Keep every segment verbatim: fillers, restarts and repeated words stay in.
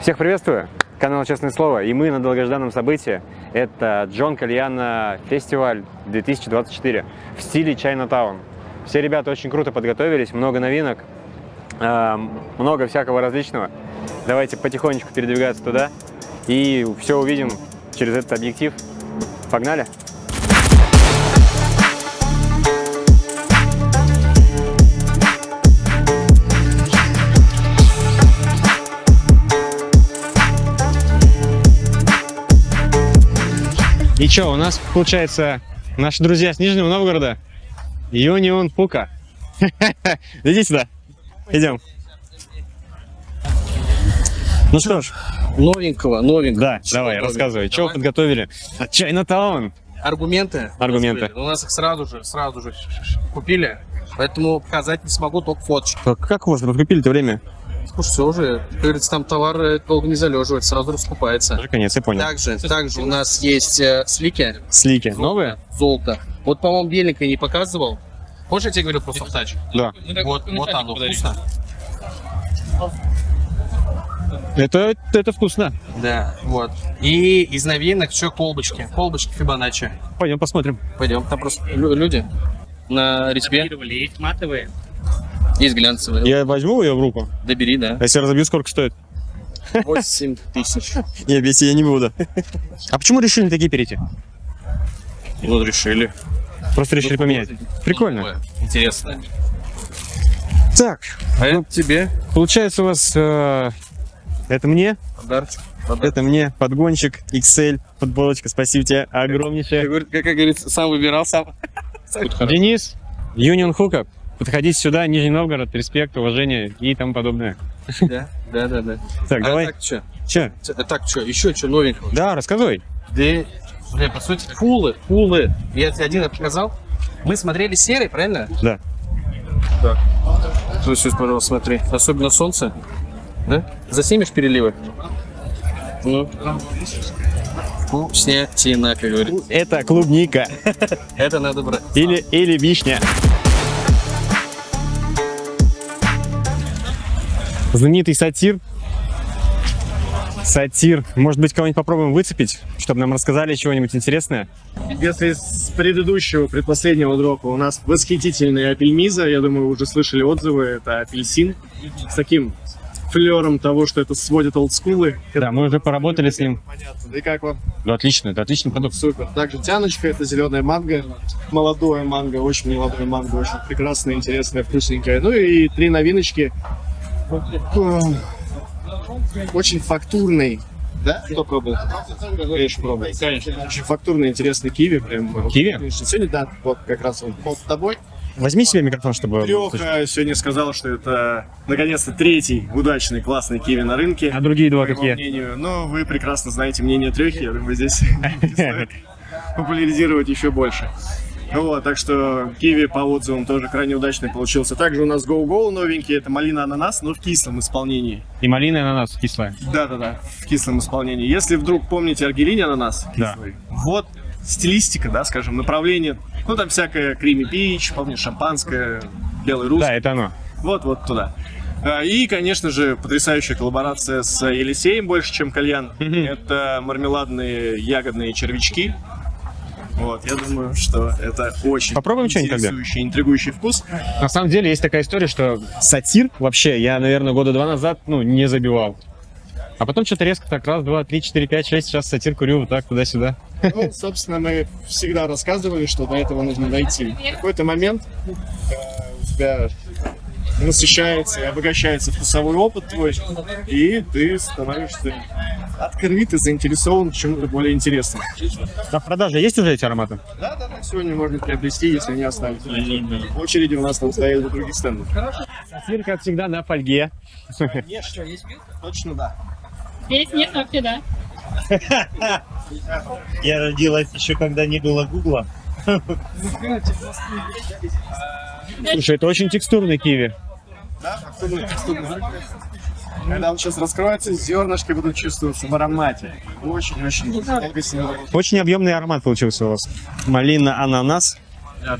Всех приветствую, канал Честное Слово, и мы на долгожданном событии. Это John Calliano фестиваль две тысячи двадцать четыре в стиле Chinatown. Все ребята очень круто подготовились, много новинок, много всякого различного. Давайте потихонечку передвигаться туда и все увидим через этот объектив. Погнали! И что, у нас получается наши друзья с Нижнего Новгорода, Union Hookah. Иди сюда, идем. Ну что ж, новенького, новенького. Да, что давай, новенького? Рассказывай, что вы подготовили? Chinatown. Аргументы. Аргументы. У нас их сразу же, сразу же купили, поэтому показать не смогу, только фоточки. Как у вас купили-то время? Слушай, все уже, как говорится, там товар долго не залеживает, сразу раскупается. Конец, я понял. Также, также у нас есть э, слики. Слики. Золото. Новые? Золото. Вот, по-моему, беленько не показывал. Хочешь, я тебе говорю про софтач? Да. Вот, вот оно, вкусно. Это, это вкусно. Да, вот. И из новинок еще колбочки. Колбочки Фибоначчи. Пойдем посмотрим. Пойдем. Там просто люди на резьбе. Есть матовые. Есть глянцевые. Я возьму ее в руку? Добери, да. А если разобью, сколько стоит? восемь тысяч. Не, бейте, я не буду. А почему решили на такие перейти? Ну, решили. Просто решили ну, поменять. Прикольно. Такое. Интересно. Так. А ну, это тебе. Получается у вас... Э, это мне. Подарочек. Подарочек. Это мне подгончик, икс эль, футболочка. Спасибо тебе огромнейшее. Как, как, как говорится, сам выбирал, сам. Денис, Union Hookah. Подходите сюда, Нижний Новгород, респект, уважение и тому подобное. Да, да, да, да. Так, а давай. Так, что? Че? Так, что? Еще что новенького? Да, рассказывай. Да, бля, по сути, фулы, фулы. Я тебе один показал. Мы смотрели серый, правильно? Да. Так. То есть, пожалуйста, смотри. Особенно солнце. Да? Заснимешь переливы? Ну. Вкуснятина, как говорится. Это клубника. Это надо брать. Или, или вишня. Знаменитый сатир. Сатир. Может быть, кого-нибудь попробуем выцепить, чтобы нам рассказали чего-нибудь интересное? Если с предыдущего, предпоследнего дропа у нас восхитительная апельмиза, я думаю, вы уже слышали отзывы, это апельсин с таким флером того, что это сводит олдскулы. Да, мы уже поработали с ним. Понятно. И как вам? Да, отлично, это отличный продукт. Супер. Также тяночка, это зеленая манго, молодое манго, очень молодое манго, очень прекрасное, интересное, вкусненькое. Ну и три новиночки. Очень фактурный, да? Кто пробовал? Конечно, пробовал. Конечно. Очень фактурный, интересный киви. Прям. Киви? Сегодня, да, вот как раз он под тобой. Возьми себе микрофон, чтобы... Треха сегодня сказал, что это, наконец-то, третий удачный, классный киви на рынке. А другие два какие? Мнению. Но вы прекрасно знаете мнение Трехи, я думаю, здесь популяризировать еще больше. Вот, так что киви по отзывам тоже крайне удачный получился. Также у нас гоу-гоу новенький, это малина-ананас, но в кислом исполнении. И малина и ананас кислая? Да-да-да, в кислом исполнении. Если вдруг помните аргелини ананас кислый, да. Вот стилистика, да, скажем, направление, ну там всякое крими-пич, помнишь, шампанское, белый русский. Да, это оно. Вот-вот туда. И, конечно же, потрясающая коллаборация с Елисеем, больше, чем кальян. Это мармеладные ягодные червячки. Вот, я думаю, что это очень попробуем интересующий, интригующий вкус. На самом деле есть такая история, что сатир вообще я, наверное, года два назад ну, не забивал. А потом что-то резко так раз, два, три, четыре, пять, шесть, сейчас сатир курю вот так туда-сюда. Ну, собственно, мы всегда рассказывали, что до этого нужно дойти. В какой-то момент у тебя насыщается и обогащается вкусовой опыт твой, и ты становишься открыт и заинтересован в чем-то более интересном. А в продаже есть уже эти ароматы? Да, да, да. Сегодня можно приобрести, если не оставить. В очереди у нас там стоят на других стендах. Сатир, как всегда, на фольге. Нет, что, есть билка? Точно, да. Есть, нет, вообще, да. Я родилась еще, когда не было гугла. Слушай, это очень текстурный киви. Да, текстурный, текстурный. Когда он сейчас раскроется, зернышки будут чувствоваться в аромате. Очень-очень вкусно. Очень объемный аромат получился у вас. Малина, ананас. Да,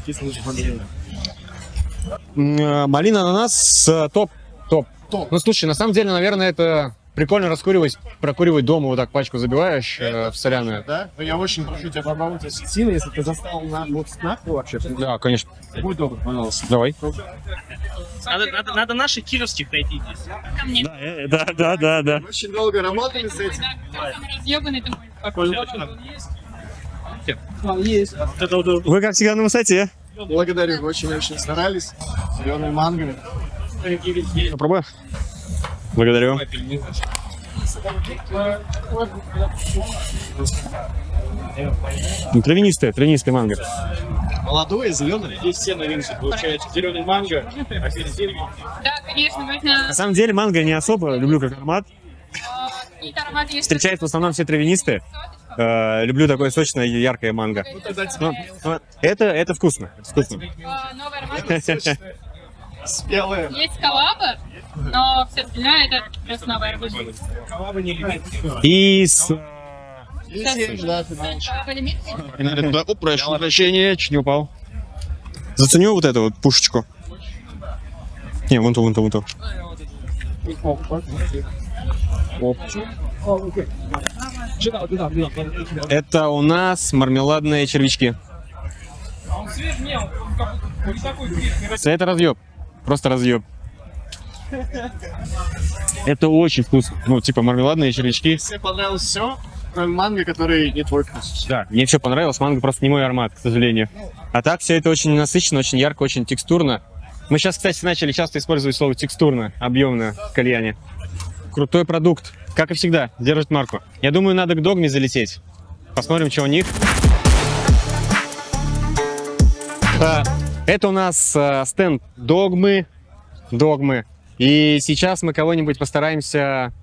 малина, ананас, топ, топ. Топ. Ну, слушай, на самом деле, наверное, это Прикольно раскуривать, прокуривать дома, вот так пачку забиваешь э, в соляную. Да? Но я очень прошу тебя попробовать ассистину, если ты застал на мудснаху вообще. Да, конечно. Будь добр, пожалуйста. Давай. Надо, надо, надо наших кировских найти здесь. Да, да, да, да, да. Очень долго работали с этим. Вы, как всегда, на высоте. Благодарю, очень-очень старались. Зеленые манго. Попробуй. Благодарю. Травянистые, травянистые манго. Молодое, зеленое. Здесь все новинки, получается. Зеленый манго. Да, конечно, можно. На самом деле манго не особо люблю как аромат. Встречает в основном все травянистые. Э, люблю такое сочное, яркое манго. Но, но это, это вкусно. Это вкусно. Спелые. Есть коллабы, но все остальное это просто новая рыбушка. Коллабы не любят. И с... О, прошу прощения, чуть не упал. Заценю вот эту вот пушечку. Не, вон то, вон то, вон то. Это у нас мармеладные червячки. Это разъеб. Просто разъеб. Это очень вкусно. Ну, типа мармеладные червячки. Мне понравилось все, кроме манго, который не твой вкус. Да, мне все понравилось. Манго просто не мой аромат, к сожалению. А так все это очень насыщенно, очень ярко, очень текстурно. Мы сейчас, кстати, начали часто использовать слово текстурно, объемно в кальяне. Крутой продукт. Как и всегда, держит марку. Я думаю, надо к Догме залететь. Посмотрим, что у них. А... Это у нас э, стенд Догмы, Догмы, и сейчас мы кого-нибудь постараемся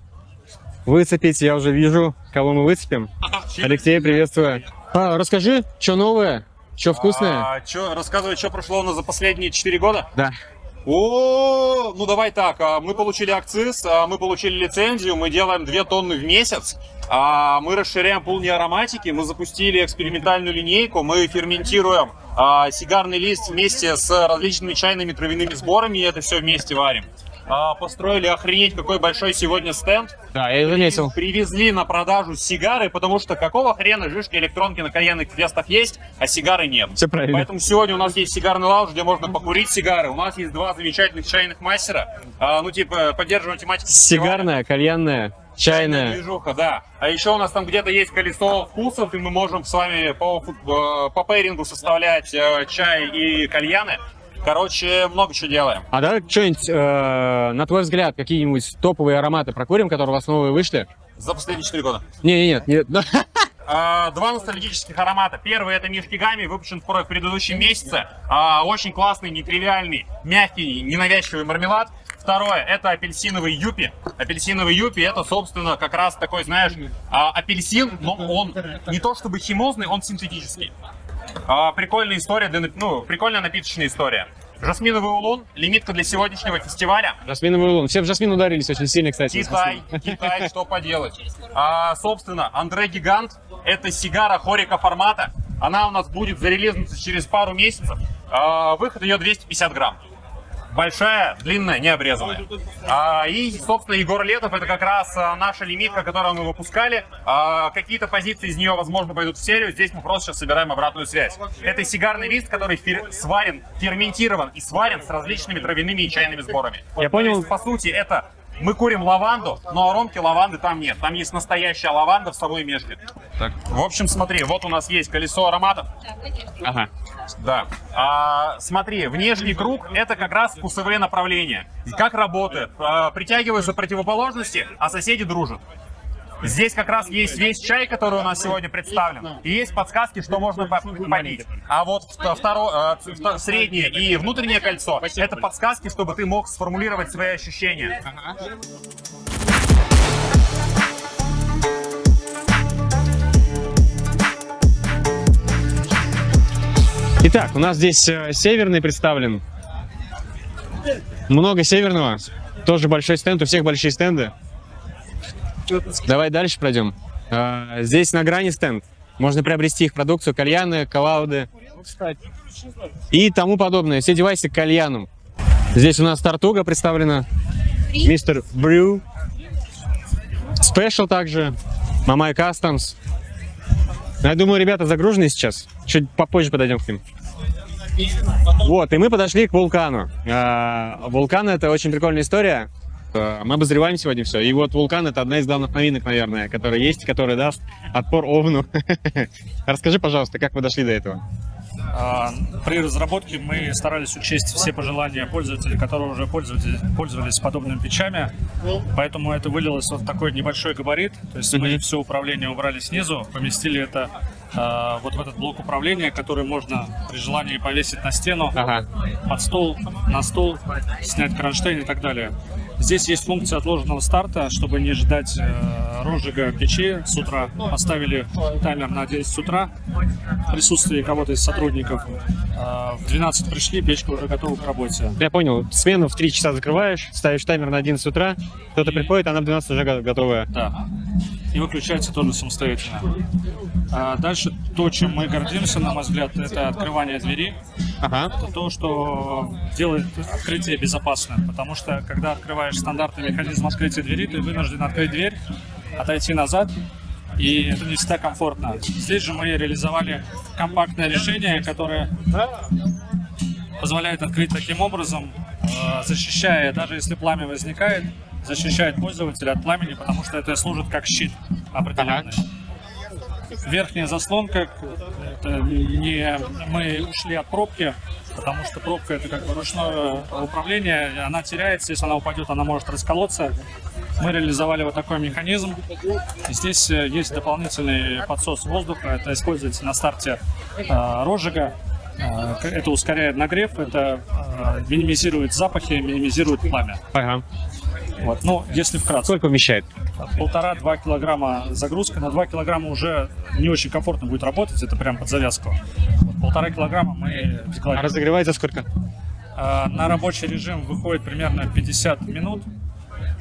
выцепить, я уже вижу, кого мы выцепим. Алексей, приветствую. А, расскажи, что новое, что вкусное? А, чё, рассказывай, что прошло у нас за последние четыре года? Да. О, ну давай так, мы получили акциз, мы получили лицензию, мы делаем две тонны в месяц. А мы расширяем пул неароматики, мы запустили экспериментальную линейку, мы ферментируем а, сигарный лист вместе с различными чайными травяными сборами, и это все вместе варим. А, построили охренеть какой большой сегодня стенд. Да, я заметил. Привезли на продажу сигары, потому что какого хрена жишки, электронки на кальянных фестах есть, а сигары нет. Все правильно. Поэтому сегодня у нас есть сигарный лаунж, где можно покурить сигары. У нас есть два замечательных чайных мастера. А, ну типа поддерживаем тематику. Сигарная, кальянная. Чайная движуха, да. А еще у нас там где-то есть колесо вкусов, и мы можем с вами по, по пейрингу составлять э, чай и кальяны. Короче, много чего делаем. А давай что-нибудь, э, на твой взгляд, какие-нибудь топовые ароматы прокурим, которые у вас новые вышли? За последние четыре года. Не-не-нет. Не, не. А, два ностальгических аромата. Первый это Мишкигами, выпущен в предыдущем месяце. А, очень классный, нетривиальный, мягкий, ненавязчивый мармелад. Второе, это апельсиновый юпи. Апельсиновый юпи, это, собственно, как раз такой, знаешь, апельсин, но он не то чтобы химозный, он синтетический. Прикольная история, для, ну, прикольная напиточная история. Жасминовый улун, лимитка для сегодняшнего фестиваля. Жасминовый улун, все в жасмин ударились очень сильно, кстати. Китай, Китай, что поделать. А, собственно, Андрей Гигант, это сигара хорика формата. Она у нас будет зарелизаться через пару месяцев. А, выход ее двести пятьдесят грамм. Большая, длинная, не обрезанная. А, и, собственно, Егор Летов, это как раз а, наша лимитка, которую мы выпускали. А, какие-то позиции из нее, возможно, пойдут в серию. Здесь мы просто сейчас собираем обратную связь. Это сигарный лист, который фер сварен, ферментирован и сварен с различными травяными и чайными сборами. Я понял. По сути, это мы курим лаванду, но аромки лаванды там нет. Там есть настоящая лаванда в собой мешкает. Так, в общем, смотри, вот у нас есть колесо ароматов. Ага. Да. А, смотри, внешний круг – это как раз вкусовые направления. Как работает? А, притягиваются противоположности, а соседи дружат. Здесь как раз есть весь чай, который у нас сегодня представлен. И есть подсказки, что можно попить. А вот второе, среднее и внутреннее кольцо – это подсказки, чтобы ты мог сформулировать свои ощущения. Итак, у нас здесь северный представлен. Много северного. Тоже большой стенд, у всех большие стенды. Давай дальше пройдем. А, здесь на грани стенд. Можно приобрести их продукцию, кальяны, коллауды и тому подобное. Все девайсы к кальянам. Здесь у нас Тартуга представлена. Мистер Брю. Special также, Мамай Customs. Но я думаю, ребята загружены сейчас. Чуть попозже подойдем к ним. Вот, и мы подошли к вулкану. Вулкан — это очень прикольная история. Мы обозреваем сегодня все. И вот вулкан — это одна из главных новинок, наверное, которая есть, которая даст отпор овну. Расскажи, пожалуйста, как вы дошли до этого? При разработке мы старались учесть все пожелания пользователей, которые уже пользовались, пользовались подобными печами, поэтому это вылилось вот в такой небольшой габарит, то есть мы все управление убрали снизу, поместили это э, вот в этот блок управления, который можно при желании повесить на стену, ага. под стол, на стол, снять кронштейн и так далее. Здесь есть функция отложенного старта, чтобы не ждать э, розжига печи с утра. Поставили таймер на одиннадцать утра в присутствии кого-то из сотрудников. Э, в двенадцать пришли, печка уже готова к работе. Я понял. Смену в три часа закрываешь, ставишь таймер на одиннадцать утра, кто-то и... приходит, она в двенадцать уже готовая. Да. И выключается тоже самостоятельно. А дальше то, чем мы гордимся, на мой взгляд, это открывание двери. Ага. Это то, что делает открытие безопасным. Потому что, когда открываешь стандартный механизм открытия двери, ты вынужден открыть дверь, отойти назад, и это не всегда комфортно. Здесь же мы реализовали компактное решение, которое позволяет открыть таким образом, защищая, даже если пламя возникает, защищает пользователя от пламени, потому что это служит как щит определенный. Ага. Верхняя заслонка, это не... мы ушли от пробки, потому что пробка — это как бы ручное управление, она теряется, если она упадет, она может расколоться. Мы реализовали вот такой механизм. Здесь есть дополнительный подсос воздуха, это используется на старте э, розжига. Это ускоряет нагрев, это минимизирует запахи, минимизирует пламя. Ага. Вот. Ну, если вкратце. Сколько вмещает? Полтора-два килограмма загрузка. На два килограмма уже не очень комфортно будет работать, это прям под завязку. Вот, полтора килограмма мы закладываем. А разогревается сколько? А, на рабочий режим выходит примерно пятьдесят минут.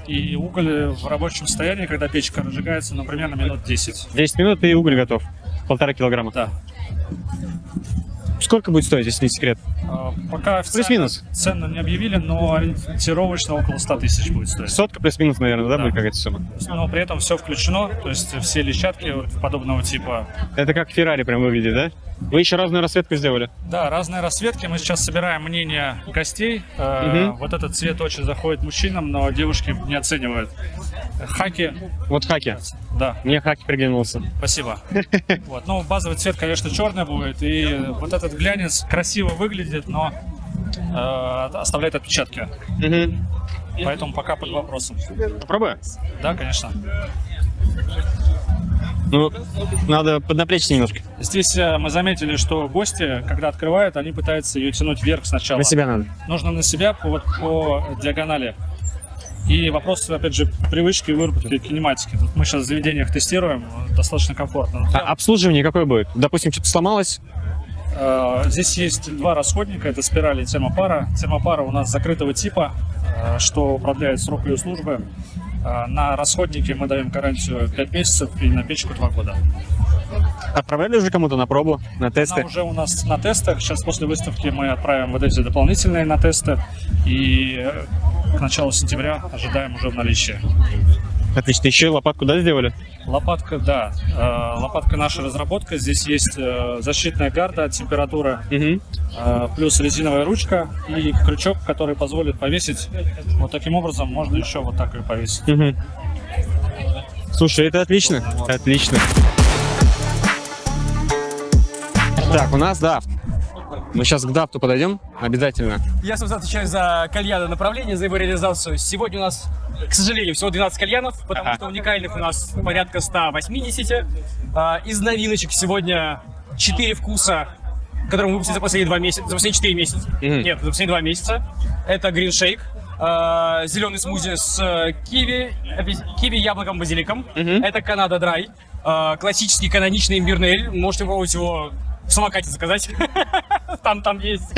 И уголь в рабочем состоянии, когда печка разжигается, ну, примерно минут десять. десять минут и уголь готов. Полтора килограмма. Да. Сколько будет стоить, если не секрет? Пока плюс-минус. Цену не объявили, но ориентировочно около ста тысяч будет стоить. Сотка плюс-минус, наверное, да, да. будет какая-то сумма? Но при этом все включено, то есть все лещатки подобного типа. Это как Феррари прям выглядит, да? Вы еще разную расцветку сделали? Да, разные расцветки. Мы сейчас собираем мнение гостей. Угу. Вот этот цвет очень заходит мужчинам, но девушки не оценивают. Хаки. Вот хаки. Да. Мне хаки приглянулся. Спасибо. Вот. Ну, базовый цвет, конечно, черный будет. И вот этот глянец красиво выглядит, но э, оставляет отпечатки. Угу. Поэтому пока под вопросом. Попробуй? Да, конечно. Ну, надо поднапрячься немножко. Здесь мы заметили, что гости, когда открывают, они пытаются ее тянуть вверх сначала. На себя надо. Нужно на себя по, вот, по диагонали. И вопрос, опять же, привычки и выработки кинематики. Тут мы сейчас в заведениях тестируем, достаточно комфортно. А обслуживание какое будет? Допустим, что-то сломалось? Здесь есть два расходника, это спираль и термопара. Термопара у нас закрытого типа, что продляет срок ее службы. На расходники мы даем гарантию пять месяцев и на печку два года. Отправляли уже кому-то на пробу, на тесты? Она уже у нас на тестах. Сейчас после выставки мы отправим вот эти дополнительные на тесты. И к началу сентября ожидаем уже в наличии. Отлично. Еще и лопатку, да, сделали? Лопатка, да. Лопатка — наша разработка. Здесь есть защитная гарда от температуры, угу. плюс резиновая ручка и крючок, который позволит повесить. Вот таким образом можно еще вот так и повесить. Угу. Слушай, это отлично. Вот. Отлично. Так, у нас дафт. Мы сейчас к дафту подойдем, обязательно. Я, собственно, отвечаю за кальяно направление, за его реализацию. Сегодня у нас, к сожалению, всего двенадцать кальянов, потому А-а. что уникальных у нас порядка ста восьмидесяти. Из новиночек сегодня четыре вкуса, которые мы выпустили за последние два месяца, за последние четыре месяца. Mm-hmm. Нет, за последние два месяца. Это гриншейк, зеленый смузи с киви, киви, яблоком, базиликом. Mm-hmm. Это Канада Драй, классический каноничный имбирный эль. Можете попробовать его... В самокате заказать. Там, там есть.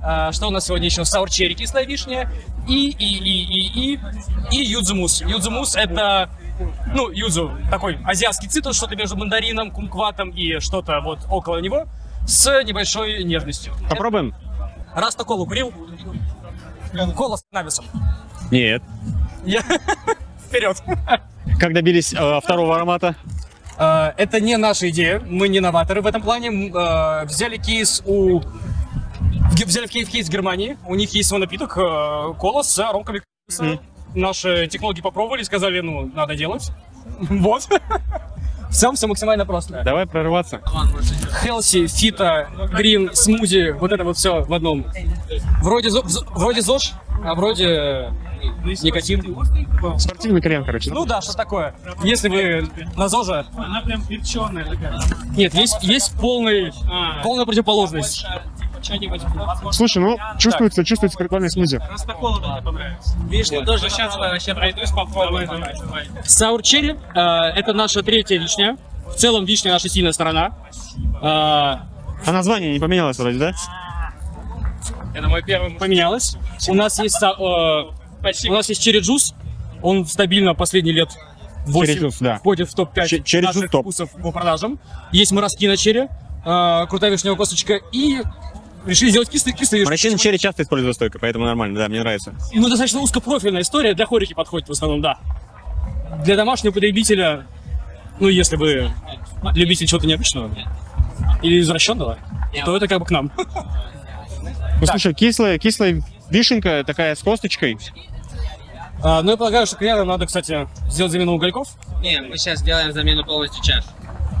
А, что у нас сегодня еще? Саурчерри, кислая вишня. И, и, и, и, и, и юдзумус. Юдзумус — это, ну, юдзу, такой азиатский цитрус, что-то между мандарином, кумкватом и что-то вот около него, с небольшой нежностью. Попробуем. Раз ты колу курил? Кола с каннабисом. Нет. Я... Вперед. Как добились э, второго аромата? Это не наша идея, мы не новаторы в этом плане. Взяли кейс у... Взяли в кейс, кейс Германии, у них есть свой напиток, кола с ромками. Mm. Наши технологи попробовали, сказали, ну, надо делать. Вот. В целом все максимально просто. Давай прорваться. Хелси, фита, грин, смузи, вот это вот все в одном. Вроде, вроде ЗОЖ, а вроде... Никотин. Спортивный крем, короче. Ну да, что такое. Если вы на ЗОЖе... Она прям черная такая. Нет, есть, есть полный, полная противоположность. Слушай, ну чувствуется, так. чувствуется прикольный смузи. Растокола понравится. Видишь, я тоже сейчас вообще пройдусь, попробую. Саурчерри, э, это наша третья вишня. В целом вишня наша сильная сторона. А, а название не поменялось вроде, да? Это мой первый. Поменялось. У нас есть... Спасибо. У нас есть черри-джус, он стабильно последние лет восемь да. входит в топ пять наших топ. вкусов по продажам. Есть мороскина черри, э, крутая вишневая косточка, и решили сделать кислый-кислый вишневый. Мороскина черри часто используется стойка, поэтому нормально, да, мне нравится. Ну, достаточно узкопрофильная история, для хорики подходит в основном, да. Для домашнего потребителя, ну, если вы любитель чего-то необычного или извращенного, то это как бы к нам. Ну, слушай, кислая, кислая вишенка такая с косточкой. А, ну, я полагаю, что к рядам надо, кстати, сделать замену угольков. Нет, мы сейчас сделаем замену полностью чаш.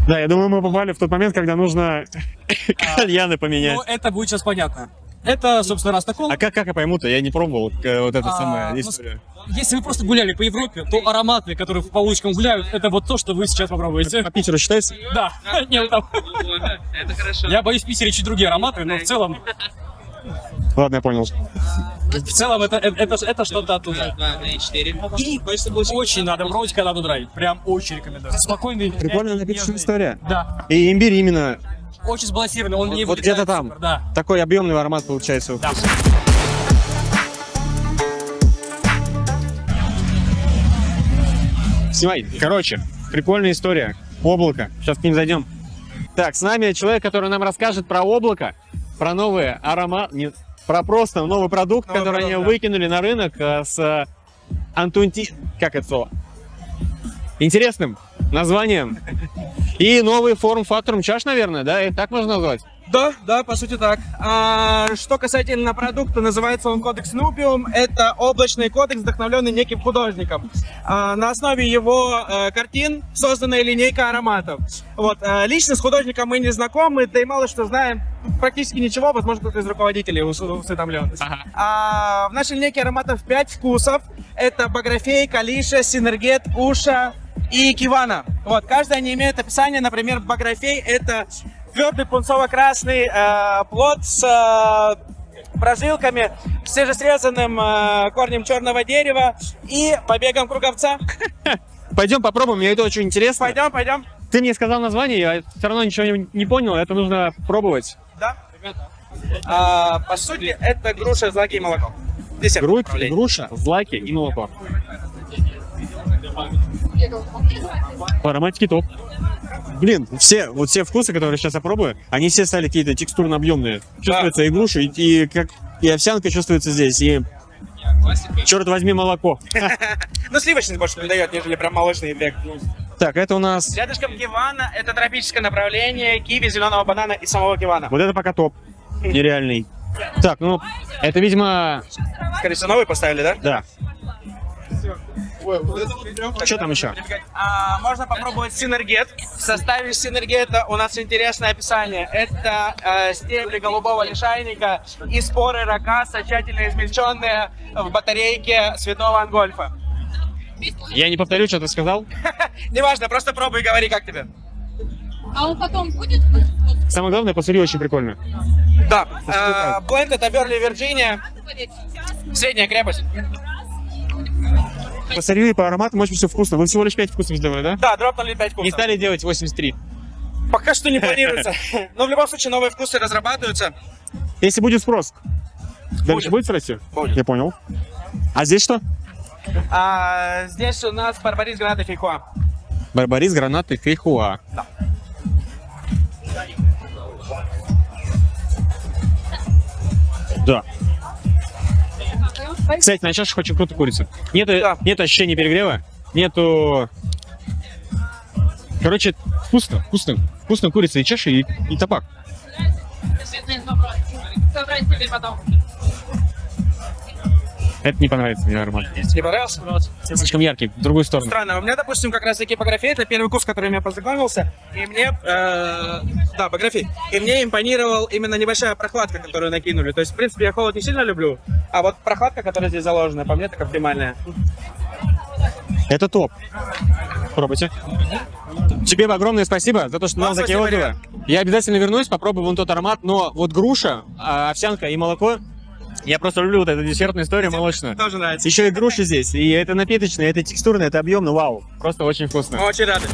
Да, я думаю, мы попали в тот момент, когда нужно а, кальяны поменять. Ну, это будет сейчас понятно. Это, собственно, растокол. А как, как я пойму-то? Я не пробовал вот эту а, самую историю. Ну, если вы просто гуляли по Европе, то ароматы, которые по улочкам гуляют, это вот то, что вы сейчас попробуете. По Питеру считается? Да. Нет, там. Это хорошо. Я боюсь, в Питере чуть другие ароматы, но в целом... Ладно, я понял. В целом, это, это, это что-то оттуда. И очень надо пробовать Канаду Драй. Прям очень рекомендую. Спокойный. Прикольная напиточная история. Да. И имбирь именно... Очень сбалансированный. Он вот, не вот где-то там. Супер, да. Такой объемный аромат получается. Да. Снимай. Короче, прикольная история. Облако. Сейчас к ним зайдем. Так, с нами человек, который нам расскажет про облако, про новые ароматы... Про просто новый продукт, новый который продукт, они да. выкинули на рынок с антунти... Как это слово? Интересным названием. И новый форм-фактором чаш, наверное, да? И так можно назвать? Да, да, по сути так. А, что касательно продукта, называется он Кодекс Нупиум. Это облачный кодекс, вдохновленный неким художником. А, на основе его а, картин созданная линейка ароматов. Вот, а, лично с художником мы не знакомы, да и мало что знаем. Практически ничего, возможно, кто-то из руководителей усведомлен. Ага. А, в нашей линейке ароматов пять вкусов. Это Баграфей, Калиша, Синергет, Уша и Кивана. Вот, каждая они имеет описание. Например, Баграфей — это твердый пунцово-красный э, плод с э, прожилками, свежесрезанным э, корнем черного дерева и побегом круговца. Пойдем попробуем, мне это очень интересно. Пойдем, пойдем. Ты мне сказал название, я все равно ничего не понял, это нужно пробовать. Да. А, по сути, это груша, злаки и молоко. Грудь, груша, злаки и молоко. По ароматике топ. Блин, все, вот все вкусы, которые сейчас я пробую, они все стали какие-то текстурно-объемные. Чувствуется да. и груша, и, и, как, и овсянка чувствуется здесь, и... Черт возьми, молоко. Ну, сливочный больше придает, нежели прям молочный эффект. Так, это у нас... Рядышком кивана, это тропическое направление, киви, зеленого банана и самого кивана. Вот это пока топ, нереальный. Так, ну, это, видимо... Скорее всего, новый поставили, да? Да. Что там еще? А, можно попробовать синергет. В составе синергета у нас интересное описание. Это э, стебли голубого лишайника и споры ракаса, тщательно измельченные в батарейке свиного ангольфа. Я не повторю, что ты сказал? Неважно, просто пробуй и говори, как тебе. А он потом будет? Самое главное, по сырью очень прикольно. Да. Бленд — это Берли, Вирджиния. Средняя крепость. По сырью и по ароматам очень все вкусно. Вы всего лишь пять вкусов сделали, да? Да, дропнули пять вкусов. Не стали делать восемьдесят три. Пока что не планируется. Но в любом случае новые вкусы разрабатываются. Если будет спрос. Дальше будет расти? Будет. Я понял. А здесь что? А, здесь у нас барбарис, гранаты, фейхуа. Барбарис, гранаты, фейхуа. Да. Да. Кстати, на чаше очень круто курица. Нет, да. нет ощущения перегрева, нету Короче, вкусно, вкусно. Вкусно курица и чаша, и, и табак. Это не понравится мне нормально. Не понравился? Вот. Слишком яркий, в другую сторону. Странно. У меня, допустим, как раз таки Баграфей, это первый курс, с которым я познакомился, и мне... Э, да, Баграфей. И мне импонировал именно небольшая прохладка, которую накинули. То есть, в принципе, я холод не сильно люблю, а вот прохладка, которая здесь заложена, по мне, так оптимальная. Это топ. Пробуйте. Тебе огромное спасибо за то, что нам такие отзывы. Я обязательно вернусь, попробую вон тот аромат, но вот груша, овсянка и молоко. Я просто люблю вот эту десертную историю молочную. Тоже нравится. Еще и груши здесь. И это напиточное, это текстурное, это объемное. Вау. Просто очень вкусно. Очень рады.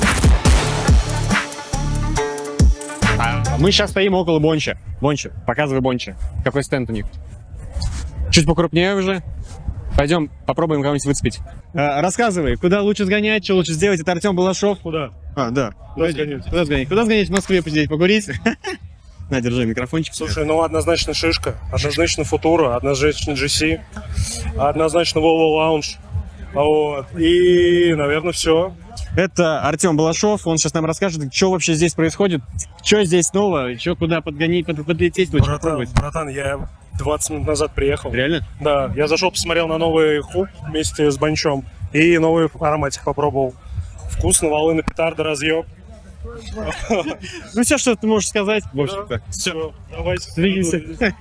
А мы сейчас стоим около Бонча. Бонча. Показывай Бонча. Какой стенд у них. Чуть покрупнее уже. Пойдем попробуем кого-нибудь выцепить. А, рассказывай, куда лучше сгонять, что лучше сделать. Это Артем Балашов. Куда? А, да. Куда сгонять? Куда сгонять? Куда сгонять? В Москве посидеть, покурить. На, держи микрофончик. Слушай, ну однозначно шишка, однозначно футура, однозначно джи си, однозначно Вова Лаунж. Вот. И, наверное, все. Это Артем Балашов, он сейчас нам расскажет, что вообще здесь происходит, что здесь нового, что куда подгонить, под, подлететь. Братан, братан, я двадцать минут назад приехал. Реально? Да, я зашел, посмотрел на новый хуб вместе с Бончом и новый ароматик попробовал. Вкусно, волыны, петарды, разъеб. Ну все, что ты можешь сказать, в общем-то. Все, давайте двигаемся.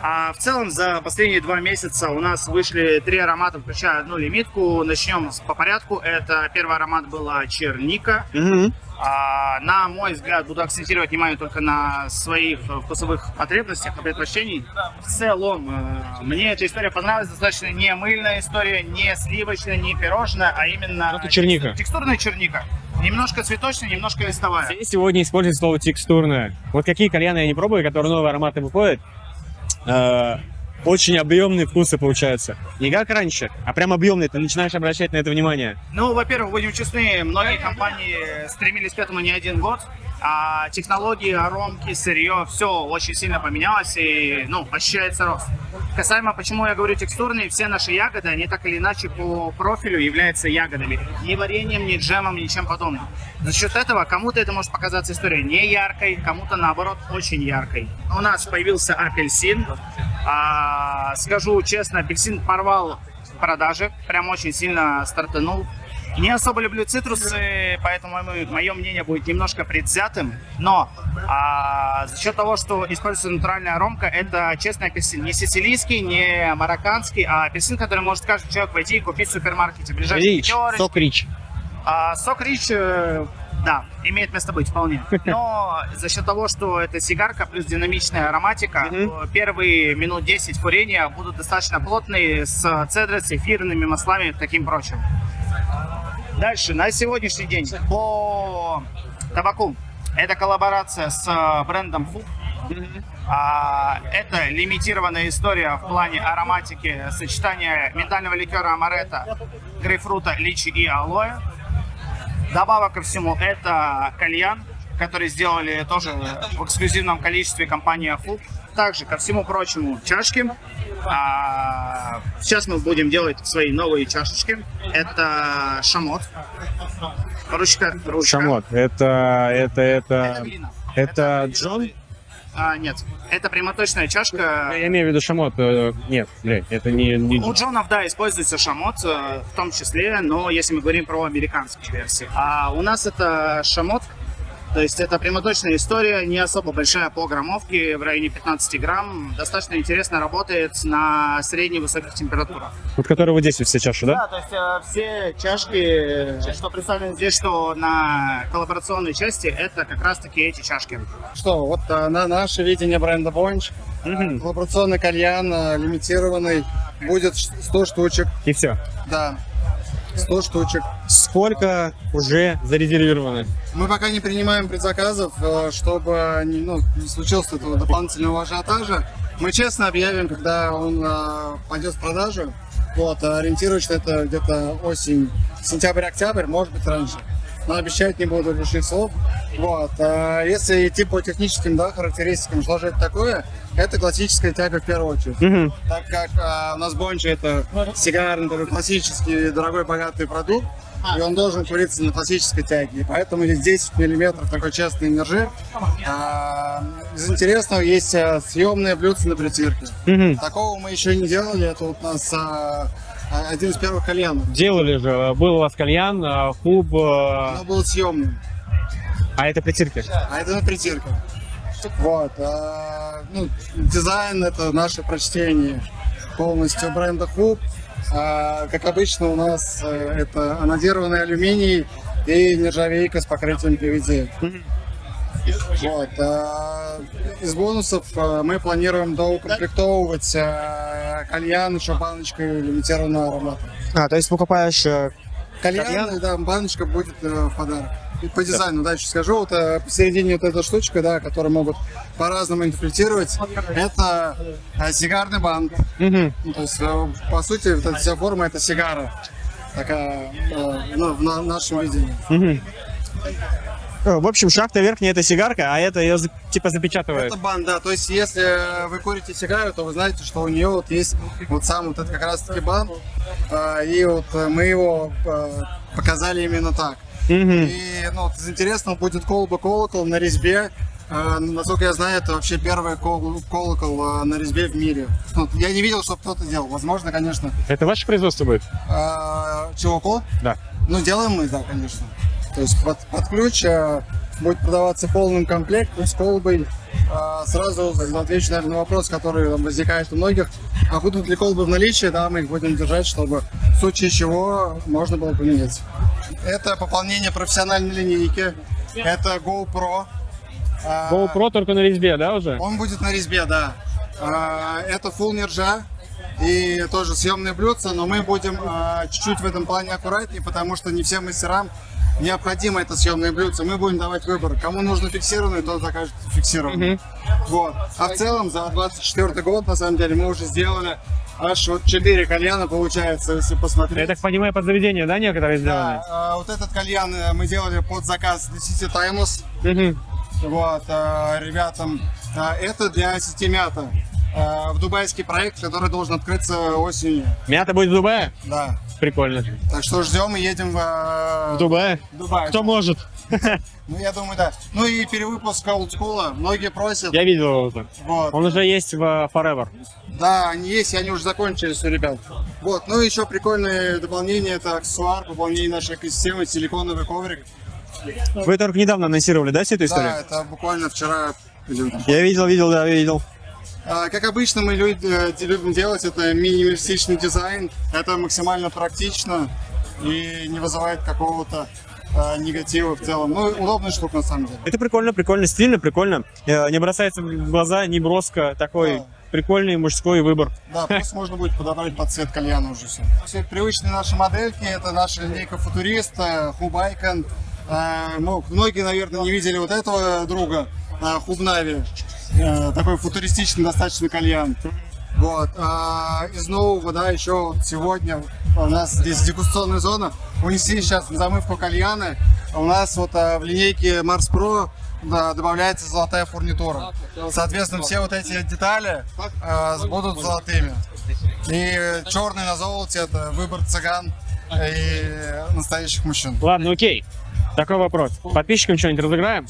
А в целом за последние два месяца у нас вышли три аромата, включая одну лимитку. Начнем по порядку. Это первый аромат была черника. Угу. А, на мой взгляд, буду акцентировать внимание только на своих вкусовых потребностях и предпочтений. В целом, э, мне эта история понравилась. Достаточно не мыльная история, не сливочная, не пирожная, а именно черника. Текстурная черника. Немножко цветочная, немножко листовая. Здесь сегодня используют слово текстурная. Вот какие кальяны я не пробую, которые новые ароматы выходят. Очень объемные вкусы получаются. Не как раньше, а прям объемные. Ты начинаешь обращать на это внимание. Ну, во-первых, будем честны, многие компании стремились к этому не один год. А технологии, аромки, сырье, все очень сильно поменялось и, ну, ощущается рост. Касаемо, почему я говорю текстурные, все наши ягоды, они так или иначе по профилю являются ягодами. Ни вареньем, ни джемом, ничем подобным. За счет этого кому-то это может показаться история не яркой, кому-то наоборот очень яркой. У нас появился апельсин. А, скажу честно, апельсин порвал продажи, прям очень сильно стартанул. Не особо люблю цитрусы, поэтому мое мнение будет немножко предвзятым. Но а, за счет того, что используется натуральная аромка, это честный апельсин. Не сицилийский, не марокканский, а апельсин, который может каждый человек войти и купить в супермаркете. Ближайший терочки. Сок Рич. А, сок Рич, да, имеет место быть вполне. Но за счет того, что это сигарка плюс динамичная ароматика, mm-hmm. первые минут десять курения будут достаточно плотные, с цедрой, с эфирными маслами и таким прочим. Дальше, на сегодняшний день по табаку это коллаборация с брендом Hoob. Mm-hmm. а, это лимитированная история в плане ароматики, сочетание миндального ликера амаретто, грейпфрута, личи и алоэ. Добавок ко всему это кальян, который сделали тоже в эксклюзивном количестве компания Hoob. Также ко всему прочему чашки. А, сейчас мы будем делать свои новые чашечки. Это шамот. Ручка, ручка. Шамот. Это, это, это. Это Джон? А, нет, это прямоточная чашка. Я имею в виду шамот. Нет, это не, не... У Джонов, да, используется шамот, в том числе, но если мы говорим про американские версии. А у нас это шамот. То есть это прямоточная история, не особо большая по граммовке, в районе пятнадцати грамм. Достаточно интересно работает на средне-высоких температурах. Вот которые вот здесь все чаши, да? Да, то есть все чашки, что представлены здесь, что на коллаборационной части, это как раз-таки эти чашки. Что, вот на наше видение бренда Voyage, угу. коллаборационный кальян, лимитированный, будет сто штучек. И все? Да. сто штучек. Сколько уже зарезервировано? Мы пока не принимаем предзаказов, чтобы не, ну, не случилось этого дополнительного ажиотажа. Мы честно объявим, когда он а, пойдет в продажу. Вот, ориентировочно это где-то осень, сентябрь-октябрь, может быть раньше. Но обещать не буду, лишних слов. Вот. А если идти по техническим, да, характеристикам, что же это такое, это классическая тяга в первую очередь. Mm-hmm. Так как а, у нас Бонча это сигарный, классический, дорогой, богатый продукт, и он должен куриться на классической тяге. И поэтому здесь десять миллиметров такой честный мержи. А, из интересного есть съемные блюдца на притирке. Угу. Такого мы еще не делали, это вот у нас а, один из первых кальянов. Делали же, был у вас кальян, хуб. Оно было съемным. А это притирка? А это на притирке. Вот. А, ну, дизайн — это наше прочтение полностью бренда хуб. А, как обычно у нас это анодированный алюминий и нержавейка с покрытием пи ви ди. Вот. А, из бонусов а, мы планируем доукомплектовывать а, кальян еще баночкой лимитированного аромата. А, то есть покупаешь а... кальян, кальян? Да, баночка будет а, в подарок. По дизайну, да, еще скажу, вот посередине вот эта штучка, да, которую могут по-разному интерпретировать, это сигарный бант. Mm-hmm. Ну, то есть, по сути, вот эта вся форма — это сигара, такая, ну, в нашем видении. Mm-hmm. В общем, шахта верхняя — это сигарка, а это ее типа запечатывает. Это бант, да, то есть, если вы курите сигару, то вы знаете, что у нее вот есть вот сам вот этот как раз-таки бант, и вот мы его показали именно так. Mm-hmm. И, ну, из интересного будет колба-колокол на резьбе. Э, насколько я знаю, это вообще первый кол колокол э, на резьбе в мире. Ну, я не видел, чтобы кто-то делал. Возможно, конечно. Это ваше производство будет? Э, чего, колокол? Да. Ну, делаем мы, да, конечно. То есть под, под ключ э, будет продаваться полный комплект с колбой. Э, сразу отвечу, наверное, на вопрос, который там возникает у многих. А будут ли колбы в наличии? Да, мы их будем держать, чтобы в случае чего можно было поменять. Это пополнение профессиональной линейки, это GoPro. GoPro только на резьбе, да, уже? Он будет на резьбе, да. Это full нержа и тоже съемные блюдца, но мы будем чуть-чуть в этом плане аккуратнее, потому что не всем мастерам необходимо это съемное блюдце. Мы будем давать выбор. Кому нужно фиксированное, тот закажет фиксированное. Mm-hmm. Вот. А в целом за двадцать четвёртый год, на самом деле, мы уже сделали аж вот четыре кальяна, получается, если посмотреть. Я так понимаю, под заведение, да, некоторые сделаны? Да, а, вот этот кальян мы делали под заказ десяти Таймус. Mm-hmm. Вот, а, ребятам. А, это для сети Мята. А, в дубайский проект, который должен открыться осенью. Мята будет в Дубае? Да. Прикольно. Так что ждем и едем в, в Дубай. В Дубай. Кто может? Ну, я думаю, да. Ну и перевыпуск олдскула. Многие просят. Я видел его уже. Вот. Он уже есть в Forever. Да, они есть, и они уже закончились у ребят. Вот. Ну и еще прикольное дополнение — это аксессуар, пополнение нашей экосистемы, силиконовый коврик. Вы только недавно анонсировали, да, всю эту историю? Да, это буквально вчера. Я видел, видел, да, видел. Как обычно мы люди, любим делать, это минималистичный дизайн, это максимально практично и не вызывает какого-то э, негатива в целом. Ну, удобная штука на самом деле. Это прикольно, прикольно, стильно, прикольно. Э, не бросается в глаза, не броско, такой да. Прикольный мужской выбор. Да, плюс можно будет подобрать под цвет кальяна уже все. Все привычные наши модельки, это наша линейка Футурист, Hoob Icon. Э, ну, многие, наверное, не видели вот этого друга, Hoob Navi. Такой футуристичный достаточно кальян. Вот. А из нового, да, еще сегодня у нас здесь дегустационная зона. Унесли сейчас на замывку кальяны. У нас вот в линейке Mars Pro добавляется золотая фурнитура. Соответственно, все вот эти детали будут золотыми. И черный на золоте — это выбор цыган и настоящих мужчин. Ладно, окей. Такой вопрос. Подписчикам что-нибудь разыграем?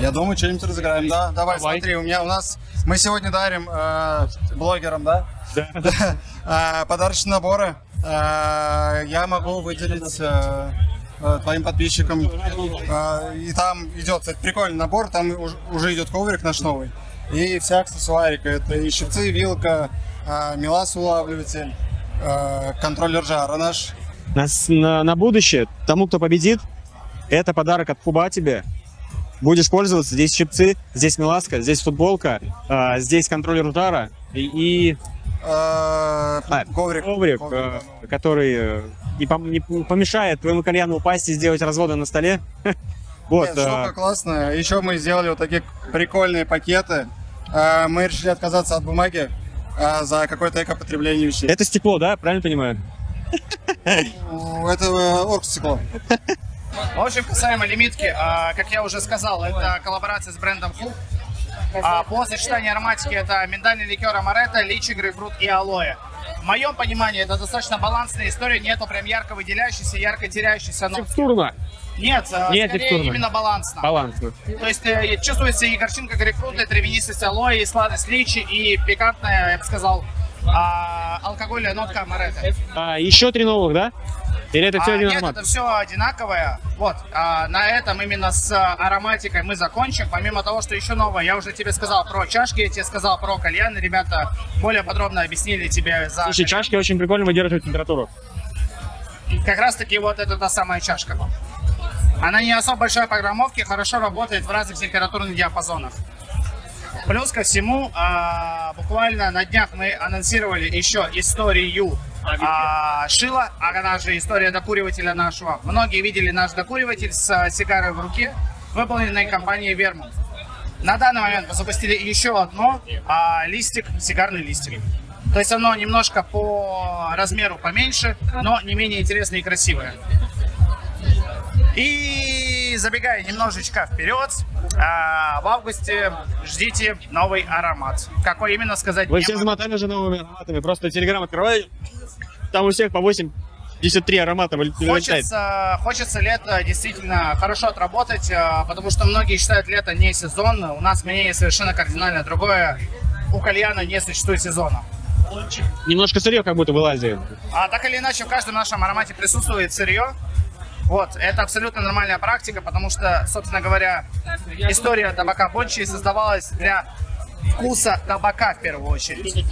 Я думаю, что-нибудь разыграем, да? Давай, Давай, смотри, у меня у нас... Мы сегодня дарим э, блогерам, да? Да. Подарочные наборы. Э, я могу выделить э, твоим подписчикам. Э, и там идет, кстати, прикольный набор, там уже, уже идет коврик наш новый. И вся аксессуарика. Это и щипцы, вилка, э, мелас-улавливатель, э, контроллер жара наш. На, на, на будущее, тому, кто победит, это подарок от Хуба тебе. Будешь пользоваться, здесь щипцы, здесь меласка, здесь футболка, э, здесь контроллер жара и, и... А, коврик, коврик, коврик э, да. Который не, пом не помешает твоему кальяну упасть и сделать разводы на столе. Вот. Нет, штука классная. Еще мы сделали вот такие прикольные пакеты. Мы решили отказаться от бумаги за какое-то эко-потребление вещей. Это стекло, да? Правильно понимаю? Это оргстекло. В общем, касаемо лимитки, как я уже сказал, это коллаборация с брендом Hoob. По сочетанию ароматики это миндальный ликер амаретто, личи, грейпфрут и алоэ. моем понимании это достаточно балансная история, нету прям ярко выделяющейся, ярко теряющейся. Но... Текстурно? Нет, Нет скорее текстурно. Именно балансно. Балансно. То есть чувствуется и горчинка грейпфрута, и травянистость алоэ, и сладость личи, и пикантная, я бы сказал, а, алкогольная нотка амаретто. А, еще три новых, да? Или это все а, один нет, аромат? Это все одинаковое. Вот, а, на этом именно с ароматикой мы закончим. Помимо того, что еще новое, я уже тебе сказал про чашки, я тебе сказал про кальяны. Ребята более подробно объяснили тебе за... Слушай, чашки очень прикольно выдерживают температуру. Как раз таки вот это та самая чашка. Она не особо большая по граммовке, хорошо работает в разных температурных диапазонах. Плюс ко всему, а, буквально на днях мы анонсировали еще историю а, Шила, а она же история докуривателя нашего. Многие видели наш докуриватель с сигарой в руке, выполненной компанией Vermouth. На данный момент мы запустили еще одно а, листик, сигарный листик. То есть оно немножко по размеру поменьше, но не менее интересное и красивое. И забегая немножечко вперед, а, в августе ждите новый аромат. Какой именно сказать? Вы все замотали уже новыми ароматами. Просто телеграм открывай, там у всех по восемьдесят три аромата. Хочется, хочется лето действительно хорошо отработать, потому что многие считают лето не сезон. У нас мнение совершенно кардинально другое. У кальяна не существует сезона. Немножко сырье как будто вылазит. А так или иначе в каждом нашем аромате присутствует сырье. Вот, это абсолютно нормальная практика, потому что, собственно говоря, история табака Бончи создавалась для вкуса табака в первую очередь.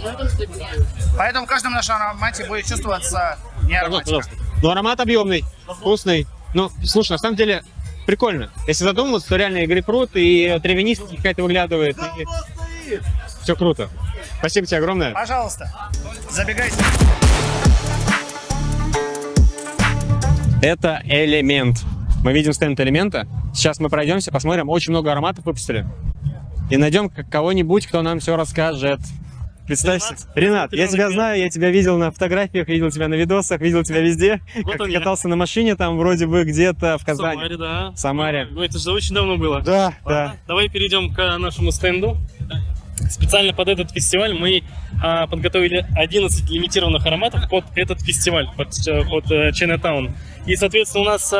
Поэтому в каждом нашем аромате будет чувствоваться не ароматика. Ну, аромат объемный, вкусный. Ну, слушай, на самом деле прикольно. Если задумываться, то реально и грейпфрут, и травянистая какая-то выглядывает. И... Все круто. Спасибо тебе огромное. Пожалуйста, забегайте. Это элемент. Мы видим стенд элемента. Сейчас мы пройдемся, посмотрим. Очень много ароматов выпустили. И найдем кого-нибудь, кто нам все расскажет. Представься. Ренат, Ренат я тебя знаю, я тебя видел на фотографиях, видел тебя на видосах, видел тебя везде. Вот как катался на машине там вроде бы где-то в Казани. В Самаре, да. В Самаре. Ну это же очень давно было. Да, Ладно, да. Давай перейдем к нашему стенду. Специально под этот фестиваль мы а, подготовили одиннадцать лимитированных ароматов под этот фестиваль, под, под uh, Chinatown. И, соответственно, у нас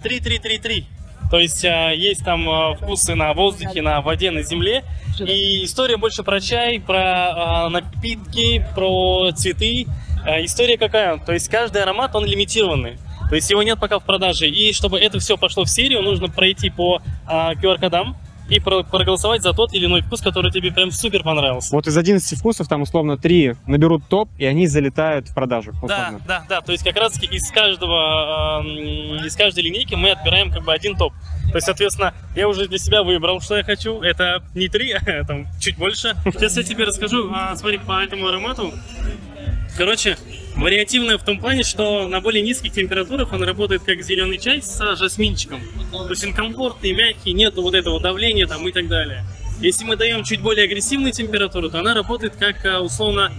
три три три три. То есть а, есть там а, вкусы на воздухе, на воде, на земле. И история больше про чай, про а, напитки, про цветы. А, история какая? То есть каждый аромат, он лимитированный. То есть его нет пока в продаже. И чтобы это все пошло в серию, нужно пройти по а, ку ар-кодам. И проголосовать за тот или иной вкус, который тебе прям супер понравился. Вот из одиннадцати вкусов там условно три наберут топ, и они залетают в продажу. Условно. Да, да, да. То есть как раз из каждого, э, из каждой линейки мы отбираем как бы один топ. То есть, соответственно, я уже для себя выбрал, что я хочу. Это не три, а там чуть больше. Сейчас я тебе расскажу, а, смотри, по этому аромату. Короче, вариативная в том плане, что на более низких температурах он работает как зеленый чай с жасминчиком. То есть он комфортный, мягкий, нет вот этого давления там и так далее. Если мы даем чуть более агрессивную температуру, то она работает как условно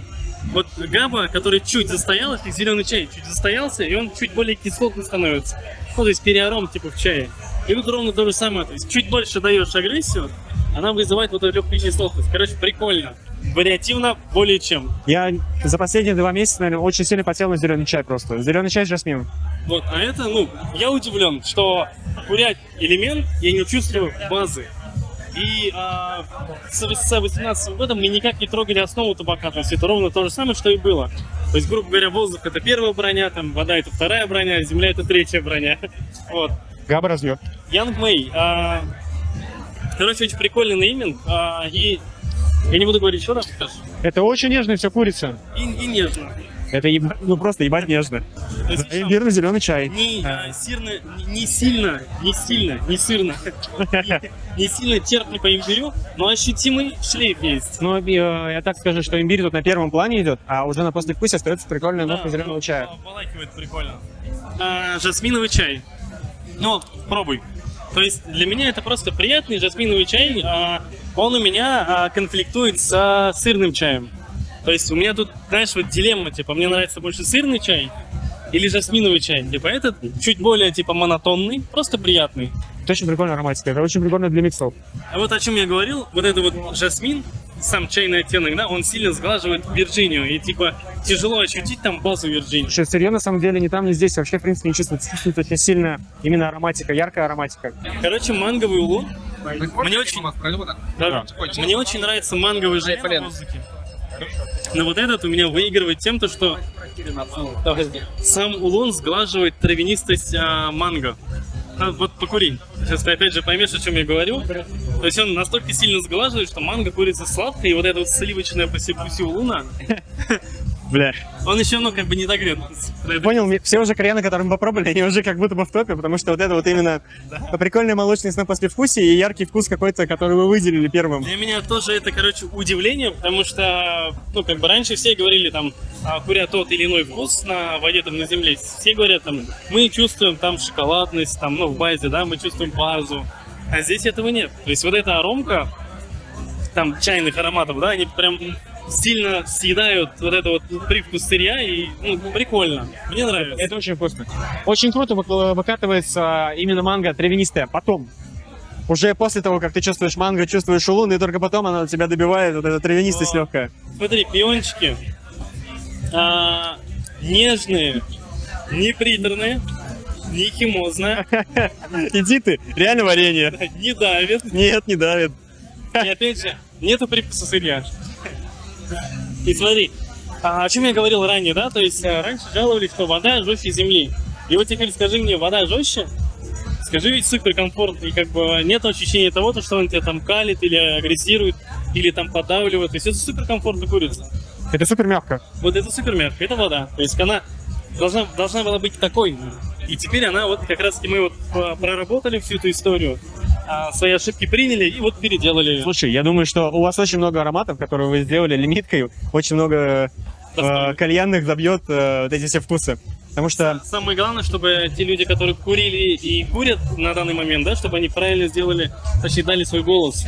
вот габа, который чуть застоялась, как зеленый чай чуть застоялся, и он чуть более кислотный становится. Ну, то есть переаром типа в чае. И вот ровно то же самое. То есть чуть больше даешь агрессию, она вызывает вот эту легкую кислотность. Короче, прикольно. Вариативно более чем. Я за последние два месяца, наверное, очень сильно потел на зеленый чай просто. Зеленый чай с жасмином. Вот, а это, ну, я удивлен, что куря элемент, я не чувствую базы. И а, с две тысячи восемнадцатого года мы никак не трогали основу табака. То есть это ровно то же самое, что и было. То есть, грубо говоря, воздух это первая броня, там, вода это вторая броня, земля это третья броня. Вот. Габа разъем. Янг Мэй. А, короче, очень прикольный нейминг. А, и... Я не буду говорить, что там скажешь. Это очень нежно все курица. И, и нежно. Это еб... ну просто ебать нежно. Имбирный зеленый чай. Не, а. сирно, не сильно, не сильно, не сырно. Не сильно терпный по имбирю, но ощутимый шлейф есть. Ну, я так скажу, что имбирь тут на первом плане идет, а уже на послевкусии остается прикольная нотка зеленого чая. Обволакивает прикольно. Жасминовый чай. Ну, пробуй. То есть для меня это просто приятный жасминовый чай, а он у меня а, конфликтует с а, сырным чаем. То есть у меня тут, знаешь, вот дилемма, типа, мне нравится больше сырный чай, или жасминовый чай. Типа этот чуть более типа монотонный, просто приятный. Это очень прикольно ароматика, это очень прикольно для миксов. А вот о чем я говорил, вот этот вот жасмин, сам чайный оттенок, да, он сильно сглаживает Вирджинию, и типа тяжело ощутить там базу Вирджинии. Слушай, сырье на самом деле не там, не здесь, вообще в принципе не чувствуется, чувствуется очень сильно именно ароматика, яркая ароматика. Короче, манговый улун. Мне очень, да, мне очень нравится манговый жир в воздухе. Но вот этот у меня выигрывает тем, то, что сам улун сглаживает травянистость а, манго. А, вот покури. Сейчас ты опять же поймешь, о чем я говорю. То есть он настолько сильно сглаживает, что манго курица сладкая, и вот это вот сливочное посипуси улуна. Бля. Он еще, ну, как бы не так грен. Понял, все уже кальяны, которые мы попробовали, они уже как будто бы в топе, потому что вот это вот именно да. Прикольный молочный сноб послевкусия и яркий вкус какой-то, который вы выделили первым. Для меня тоже это, короче, удивление, потому что, ну, как бы раньше все говорили там, куря тот или иной вкус на воде там на земле, все говорят там, мы чувствуем там шоколадность, там, ну, в базе, да, мы чувствуем базу, а здесь этого нет. То есть вот эта аромка, там, чайных ароматов, да, они прям... сильно съедают вот это вот привкус сырья, и ну, прикольно. Мне нравится. Это очень вкусно. Очень круто выкатывается именно манго травянистая. Потом, уже после того, как ты чувствуешь манго, чувствуешь улун, и только потом она тебя добивает, вот эта травянистость легкая. Смотри, пиончики а, нежные, не приторные, не химозные. Иди ты, реально варенье. Не давит. Нет, не давит. И опять же, нету привкуса сырья. И смотри, о чем я говорил ранее, да, то есть раньше жаловались, что вода жестче земли. И вот теперь скажи мне, вода жестче? Скажи, ведь супер комфортно, и как бы нет ощущения того, что он тебя там калит или агрессирует, или там подавливает. То есть это супер комфортно курица. Это супер мягко. Вот это супер мягко, это вода. То есть она должна, должна была быть такой. И теперь она вот как раз-таки мы вот проработали всю эту историю. Свои ошибки приняли и вот переделали. Слушай, я думаю, что у вас очень много ароматов, которые вы сделали лимиткой, очень много э, кальянных забьет э, вот эти все вкусы. Потому что... Самое главное, чтобы те люди, которые курили и курят на данный момент, да, чтобы они правильно сделали, точнее, дали свой голос.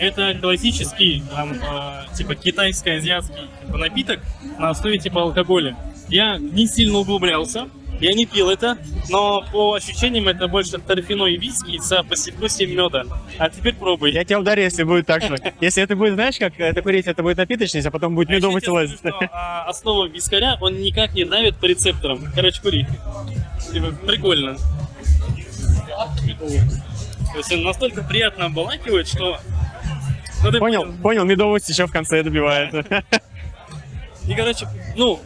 Это классический, там, э, типа, китайско-азиатский типа, напиток на основе типа алкоголя. Я не сильно углублялся. Я не пил это, но по ощущениям это больше торфяно и виски с послевкусием меда. А теперь пробуй. Я тебя ударю, если будет так же. Если это будет, знаешь, как это курить, это будет напиточность, а потом будет медовый тело. Основа вискаря, он никак не давит по рецепторам. Короче, кури. Прикольно. То есть он настолько приятно обволакивает, что... Понял, понял, медовость еще в конце добивает. И, короче, ну...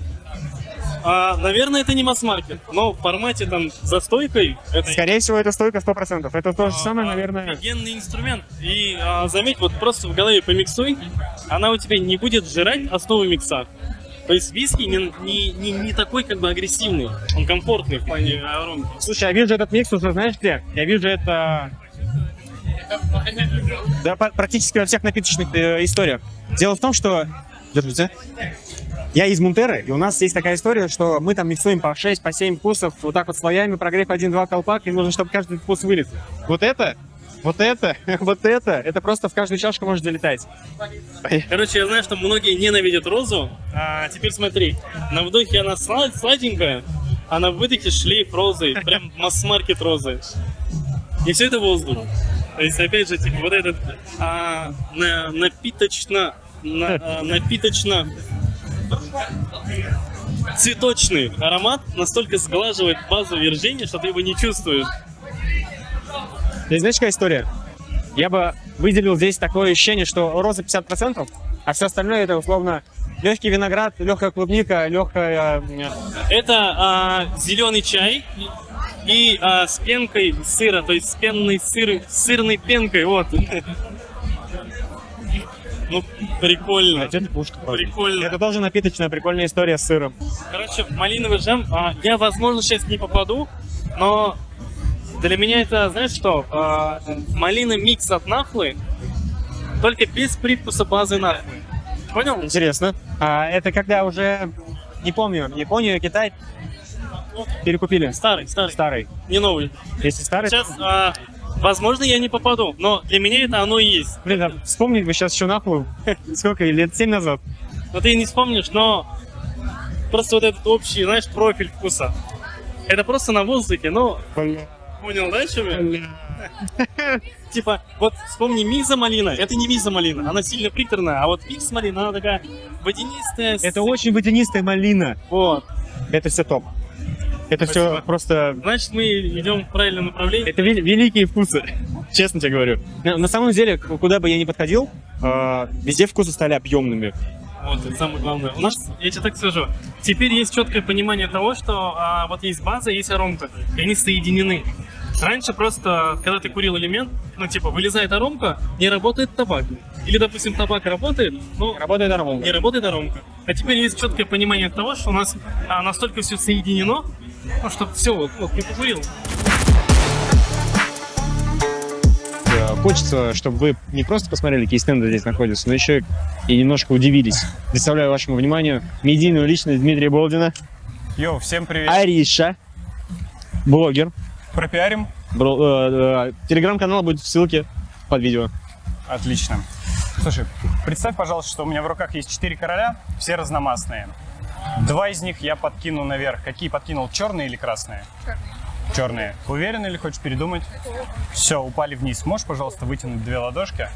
А, наверное, это не масс-маркет, но в формате там за стойкой... Это... Скорее всего, это стойка сто процентов. Это то же а, самое, наверное... Офигенный инструмент. И а, заметь, вот просто в голове помиксуй, она у тебя не будет жрать основы микса. То есть виски не, не, не, не такой как бы агрессивный, он комфортный в плане аромки. Слушай, я вижу этот микс уже, знаешь где? Я вижу это... Да, практически во всех напиточных э, историях. Дело в том, что... Держите. Я из Мунтеры, и у нас есть такая история, что мы там миксуем по шесть, по семь вкусов, вот так вот слоями, прогрев один-два колпак, и нужно, чтобы каждый вкус вылез. Вот это, вот это, вот это, это просто в каждую чашку может долетать. Короче, я знаю, что многие ненавидят розу, а теперь смотри, на вдохе она слад сладенькая, а на выдохе шлейф розы, прям масс-маркет розы. И все это воздух. То есть, опять же, типа, вот этот а, на, напиточно, на, а, напиточно... Цветочный аромат настолько сглаживает базу Вирджинии, что ты его не чувствуешь. Здесь, знаешь, какая история? Я бы выделил здесь такое ощущение, что роза пятьдесят процентов, а все остальное это условно легкий виноград, легкая клубника, легкая... Это а, зеленый чай и а, с пенкой сыра, то есть с пенной сыр, сырной пенкой, вот. Ну, прикольно. А это пушка, прикольно. Это тоже напиточная, прикольная история с сыром. Короче, малиновый джем. А, я, возможно, сейчас не попаду, но для меня это, знаешь что, а, малина микс от нахлы, только без привкуса базы нахлы. Понял? Интересно. А, это когда уже, не помню, Японию, Китай перекупили. Старый, старый. Старый. Не новый. Если старый... Сейчас, а... Возможно, я не попаду, но для меня это оно и есть. Блин, а вспомнить бы сейчас еще нахуй, сколько, лет семь назад. Но ты не вспомнишь, но Просто вот этот общий, знаешь, профиль вкуса. Это просто на воздухе, но... Понял, да, что я? Типа, вот вспомни мизо малина. Это не мизо малина, она сильно приторная, а вот микс малина, она такая водянистая. Это очень водянистая малина. Вот. Это все топ. Это все просто... Значит, мы идем в правильном направлении. Это великие вкусы, честно тебе говорю. На самом деле, куда бы я ни подходил, везде вкусы стали объемными. Вот, это самое главное. У нас, я тебе так скажу, теперь есть четкое понимание того, что а, вот есть база, есть аромка, и они соединены. Раньше просто, когда ты курил элемент, ну типа вылезает аромка, не работает табак. Или, допустим, табак работает, но работает аромка. не работает аромка. А теперь есть четкое понимание того, что у нас а, настолько все соединено, ну, чтобы все, вот, вот, не покурил. Хочется, чтобы вы не просто посмотрели, какие стенды здесь находятся, но еще и немножко удивились. Представляю вашему вниманию медийную личность Дмитрия Болдина. Йоу, всем привет. Ариша, блогер. Пропиарим. Бро, э, э, телеграм-канал будет в ссылке под видео. Отлично. Слушай, представь, пожалуйста, что у меня в руках есть четыре короля, все разномастные. Два из них я подкину наверх. Какие подкинул, черные или красные? Черные. Черные. Уверен или хочешь передумать? Все, упали вниз. Можешь, пожалуйста, вытянуть две ладошки?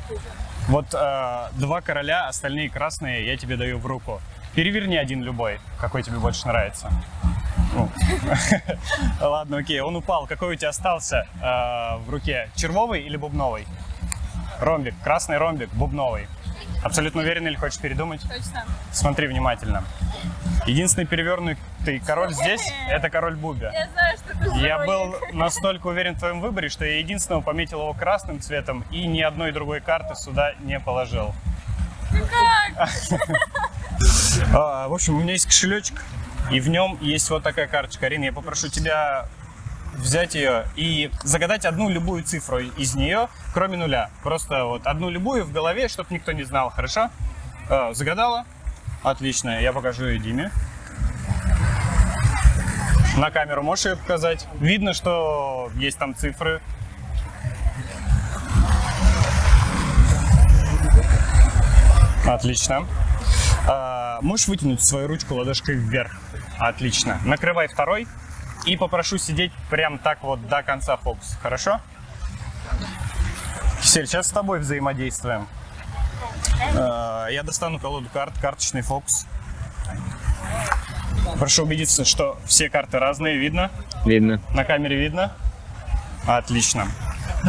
Вот э, два короля, остальные красные я тебе даю в руку. Переверни один любой, какой тебе больше нравится. Ладно, окей, он упал. Какой у тебя остался в руке? Червовый или бубновый? Ромбик, красный ромбик, бубновый. Абсолютно уверен или хочешь передумать? Точно. Смотри внимательно. Единственный перевернутый король здесь – это король Буби. Я знаю, что ты здоровый. Я был настолько уверен в твоем выборе, что я единственного пометил его красным цветом и ни одной другой карты сюда не положил. Ну как? В общем, у меня есть кошелечек, и в нем есть вот такая карточка. Арина, я попрошу тебя взять ее и загадать одну любую цифру из нее, кроме нуля. Просто вот одну любую в голове, чтобы никто не знал, хорошо? Загадала? Отлично, я покажу ее Диме. На камеру можешь ее показать? Видно, что есть там цифры. Отлично. А, можешь вытянуть свою ручку ладошкой вверх? Отлично. Накрывай второй и попрошу сидеть прям так вот до конца фокуса, хорошо? Кисель, сейчас с тобой взаимодействуем. Я достану колоду карт, карточный фокус. Прошу убедиться, что все карты разные. Видно? Видно. На камере видно? Отлично.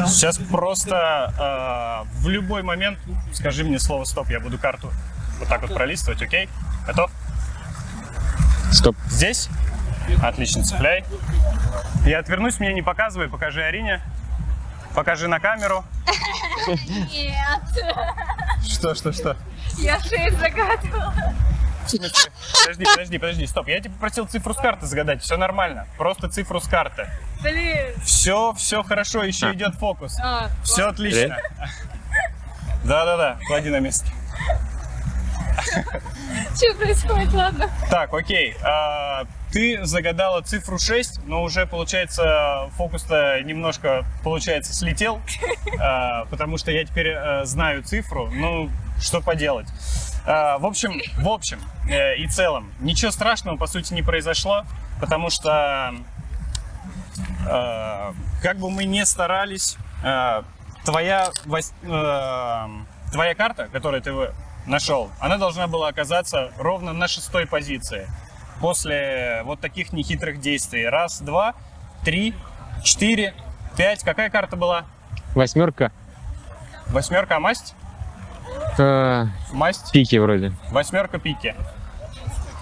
Сейчас просто э, в любой момент скажи мне слово «стоп». Я буду карту вот так вот пролистывать, окей? Готов? Стоп. Здесь? Отлично, цепляй. Я отвернусь, мне не показывай, покажи Арине. Покажи на камеру. Нет. Что, что, что? Я шею загадывала. Подожди, подожди, подожди, стоп. Я тебе попросил цифру с карты загадать. Все нормально. Просто цифру с карты. Блин. Все, все хорошо. Еще а. идет фокус. А, все вот. Отлично. Да-да-да. Клади на место. Что происходит? Ладно. Так, окей. А, ты загадала цифру шесть, но уже, получается, фокус-то немножко, получается, слетел, а, потому что я теперь а, знаю цифру, ну, что поделать. А, в общем, в общем э, и целом, ничего страшного, по сути, не произошло, потому что, э, как бы мы ни старались, э, твоя, вось, э, твоя карта, которую ты нашел, она должна была оказаться ровно на шестой позиции. После вот таких нехитрых действий. Раз, два, три, четыре, пять. Какая карта была? Восьмерка. Восьмерка, а масть? Это... Масть? Пики вроде. Восьмерка пики.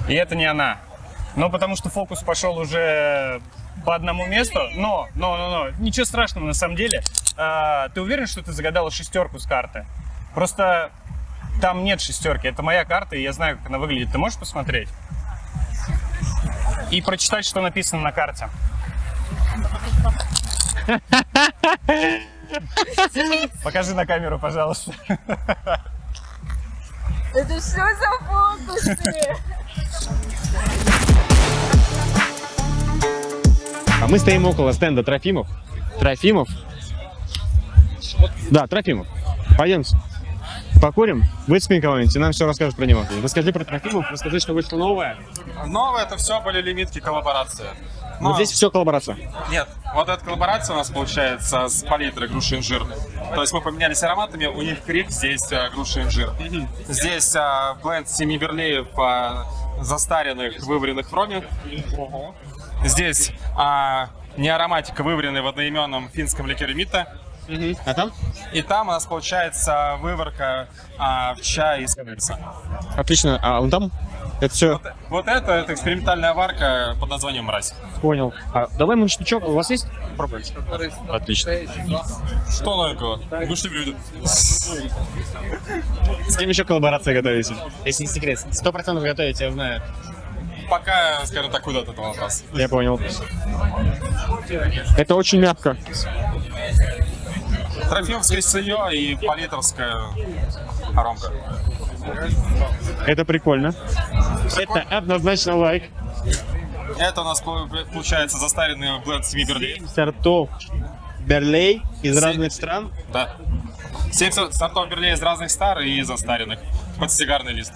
И это не она. Ну, потому что фокус пошел уже по одному месту. Но, но, но, но. Ничего страшного на самом деле. А, ты уверен, что ты загадала шестерку с карты? Просто там нет шестерки. Это моя карта, и я знаю, как она выглядит. Ты можешь посмотреть? И прочитать, что написано на карте. Покажи на камеру, пожалуйста. Это все за фокусы. А мы стоим около стенда Трофимов. Трофимов? Да, Трофимов. Пойдемте. Покурим, выцепим кого-нибудь, и нам все расскажут про него. Расскажи про Трофимов, расскажи, что вышло новое. Новое — это все были лимитки, коллаборации. Но... Вот здесь все коллаборация? Нет, вот эта коллаборация у нас получается с палитрой груши инжир. То есть мы поменялись ароматами, у них крик, здесь а, груши инжир. Mm-hmm. Здесь а, бленд семи берлеев а, застаренных, вываренных в роме. Mm-hmm. Здесь а, не ароматика, вываренная в одноименном финском ликере Мята. Uh-huh. А там? И там у нас получается выворка а, в чай из кодекса. Отлично. А он там? Это все. Вот, вот это, это экспериментальная варка под названием «Мразь». Понял. А, давай мунштучок. У вас есть? Пробуйте. Отлично. Что новенького? Вышли в люди. С кем еще коллаборации готовите? Если не секрет. Сто процентов готовите, я знаю. Пока, скажем так, куда-то этого вопроса. Я понял. Это очень мягко. Трофимовское сырье и палитровская аромка. Это прикольно. прикольно. Это однозначно лайк. Это у нас получается застаренный бленд семи берлей. Сортов берлей из семь... разных стран. Да. семь сортов берлей из разных стар и застаренных. Под сигарный лист.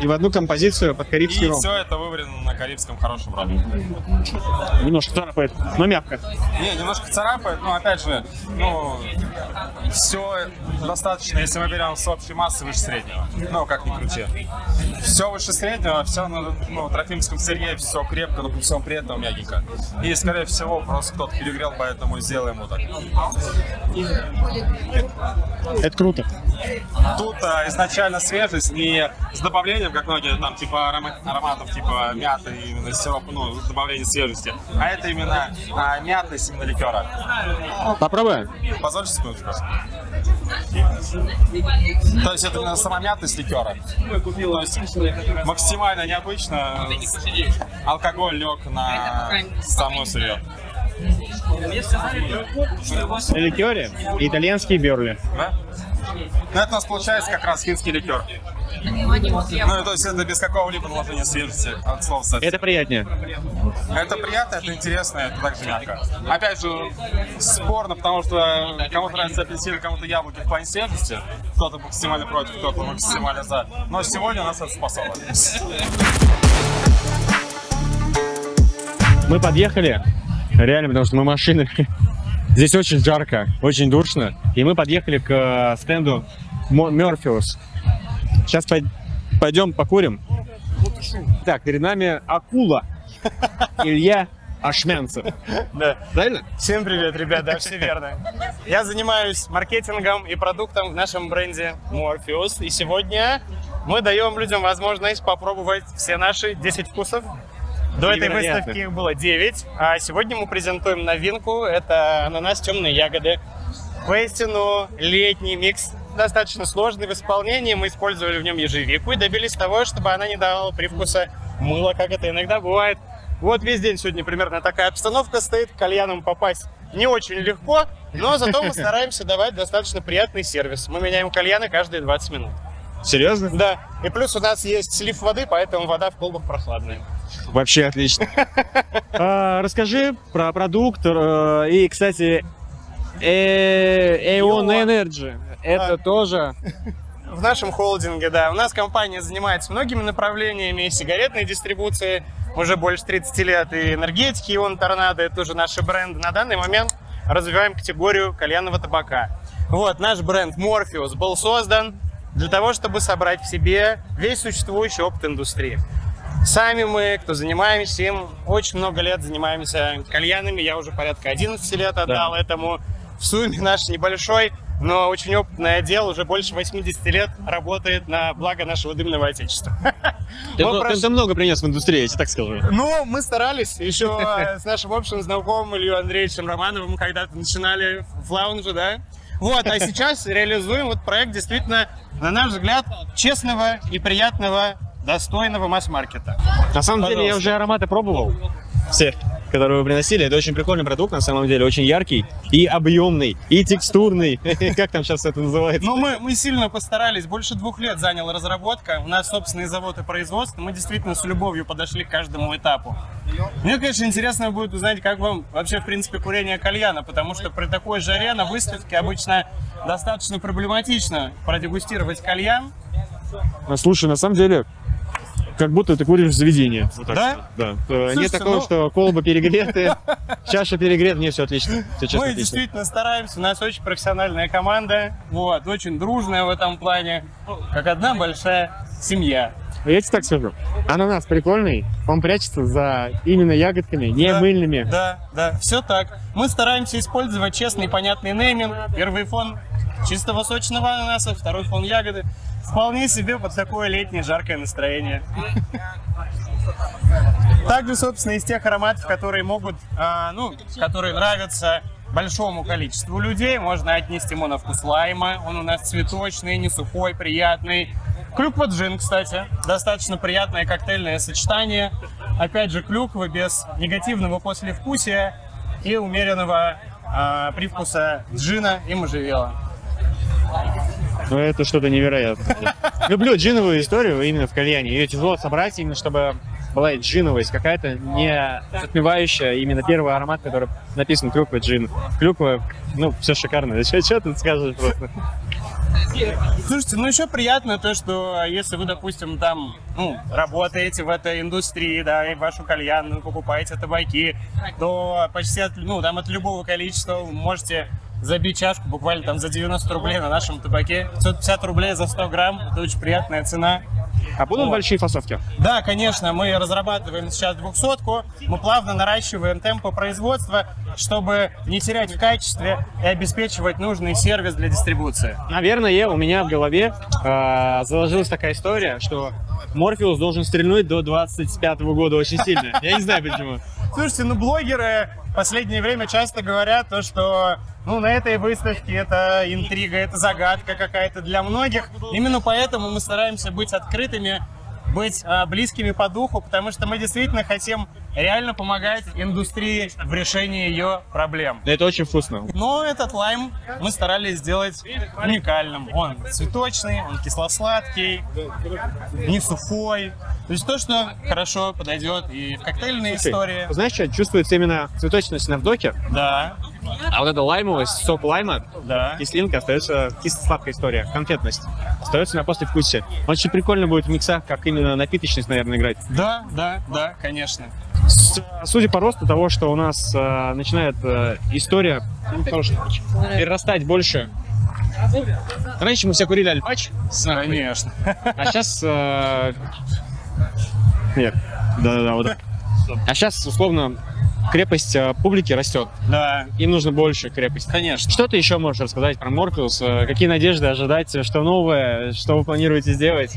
И в одну композицию под карибский ром. И все это выварено на карибском хорошем роме. Немножко царапает, но мягко. Не, немножко царапает, но опять же, ну, все достаточно, если мы берем с общей массы выше среднего. Ну, как ни крути. Все выше среднего, все на ну, трофимском сырье, все крепко, но при всем при этом мягенько. И, скорее всего, просто кто-то перегрел, поэтому сделаем вот так. Это круто. Тут а, изначально свежесть не с добавлением, как многие там типа аромат, ароматов типа мяты и сиропа, ну, добавление свежести, а это именно а, мятность именно ликера. Попробуем. Позвольте секундочку. То есть это именно сама мятность ликера. То есть максимально необычно алкоголь лег на само сырье. Ликеры и итальянские берли. Да? Ну, это у нас получается как раз финский ликер. Ну, то есть это без какого-либо наложения свежести от слова. Это приятнее. Это приятно, это интересно, это также мягко. Опять же, спорно, потому что кому-то нравится апельсин, кому-то яблоки в плане свежести. Кто-то максимально против, кто-то максимально за. Но сегодня у нас это способно. Мы подъехали. Реально, потому что мы машины. Здесь очень жарко, очень душно. И мы подъехали к стенду Морфеус. Сейчас пойдем покурим. Так, перед нами акула. Илья Ашмянцев. Да. Правильно? Всем привет, ребята, все верно. Я занимаюсь маркетингом и продуктом в нашем бренде Морфеус. И сегодня мы даем людям возможность попробовать все наши десять вкусов. До этой выставки их было девять, а сегодня мы презентуем новинку, это ананас темные ягоды. Поистину летний микс, достаточно сложный в исполнении, мы использовали в нем ежевику и добились того, чтобы она не давала привкуса мыла, как это иногда бывает. Вот весь день сегодня примерно такая обстановка стоит, к кальянам попасть не очень легко, но зато мы стараемся давать достаточно приятный сервис. Мы меняем кальяны каждые двадцать минут. Серьезно? Да. И плюс у нас есть слив воды, поэтому вода в колбах прохладная. Вообще отлично. а, расскажи про продукт и, кстати, Aeon Energy. Это а. тоже... В нашем холдинге, да. У нас компания занимается многими направлениями. Сигаретной дистрибуции уже больше тридцати лет. И энергетики, Aeon Tornado, это тоже наши бренды. На данный момент развиваем категорию кальянного табака. Вот, наш бренд Morpheus был создан для того, чтобы собрать в себе весь существующий опыт индустрии. Сами мы, кто занимаемся им, очень много лет занимаемся кальянами. Я уже порядка одиннадцати лет отдал, да, этому. В сумме наш небольшой, но очень опытный отдел уже больше восьмидесяти лет работает на благо нашего дымного отечества. Ты, мы, прош... ты, ты много принес в индустрии, я тебе так скажу. Ну, мы старались. Еще с нашим общим знакомым Ильей Андреевичем Романовым когда-то начинали в лаунже, да? Вот, а сейчас реализуем вот проект действительно, на наш взгляд, честного и приятного, достойного масс-маркета. На самом Пожалуйста. деле я уже ароматы пробовал. Все. которую вы приносили. Это очень прикольный продукт, на самом деле, очень яркий и объемный, и текстурный. Как там сейчас это называется? Ну, мы, мы сильно постарались. Больше двух лет заняла разработка. У нас собственные заводы производства. Мы действительно с любовью подошли к каждому этапу. Мне, конечно, интересно будет узнать, как вам вообще, в принципе, курение кальяна, потому что при такой жаре на выставке обычно достаточно проблематично продегустировать кальян. Слушай, на самом деле, как будто ты куришь в заведении. Вот так, да? Да. Слушайте, нет такого, ну... что колба перегретая, чаша перегрета, мне все отлично. Все, честно, мы отлично. Действительно стараемся, у нас очень профессиональная команда, вот, очень дружная в этом плане, как одна большая семья. Я тебе так скажу, ананас прикольный, он прячется за именно ягодками, не да, мыльными. Да, да, все так. Мы стараемся использовать честный и понятный нейминг. Первый фон чистого сочного ананаса, второй фон ягоды. Вполне себе под такое летнее жаркое настроение. Также, собственно, из тех ароматов, которые могут, а, ну, которые нравятся большому количеству людей, можно отнести ему на вкус лайма. Он у нас цветочный, не сухой, приятный. Клюква джин, кстати, достаточно приятное коктейльное сочетание. Опять же, клюква без негативного послевкусия и умеренного а, привкуса джина и можжевела. Ну, это что-то невероятное. Люблю джиновую историю именно в кальяне. Ее тяжело собрать, именно чтобы была джиновость какая-то, не затмевающая именно первый аромат, который написан клюква джин. Клюква, ну, все шикарно. Что, что ты скажешь просто? Слушайте, ну еще приятно то, что если вы, допустим, там, ну, работаете в этой индустрии, да, и вашу кальянную покупаете табаки, то почти от, ну, там, от любого количества вы можете забить чашку буквально там за девяносто рублей на нашем табаке. пятьсот пятьдесят рублей за сто грамм, это очень приятная цена. А будут вот большие фасовки? Да, конечно, мы разрабатываем сейчас двухсотку, мы плавно наращиваем темпы производства, чтобы не терять в качестве и обеспечивать нужный сервис для дистрибуции. Наверное, у меня в голове э, заложилась такая история, что Морфеус должен стрельнуть до двадцать пятого года очень сильно. Я не знаю почему. Слушайте, ну блогеры в последнее время часто говорят то, что, ну, на этой выставке это интрига, это загадка какая-то для многих. Именно поэтому мы стараемся быть открытыми, быть а, близкими по духу, потому что мы действительно хотим реально помогать индустрии в решении ее проблем. Это очень вкусно. Но этот лайм мы старались сделать уникальным. Он цветочный, он кисло-сладкий, не сухой. То есть то, что хорошо подойдет и в коктейльной Слушай, истории. Знаешь, что чувствуется именно цветочность на вдохе? Да. А вот эта лаймовость, сок лайма, да, кислинка, остается кисло-сладкая история, конфетность. Остается на послевкусе. Очень прикольно будет в миксах, как именно напиточность, наверное, играть. Да, да, да, конечно. Судя по росту того, что у нас э, начинает э, история перерастать больше. Раньше мы все курили альпач. Конечно. А сейчас... Э... Нет, да-да-да, вот так. А сейчас, условно, крепость публики растет. Да. Им нужно больше крепости. Конечно. Что ты еще можешь рассказать про Морфеус? Какие надежды ожидать? Что новое? Что вы планируете сделать?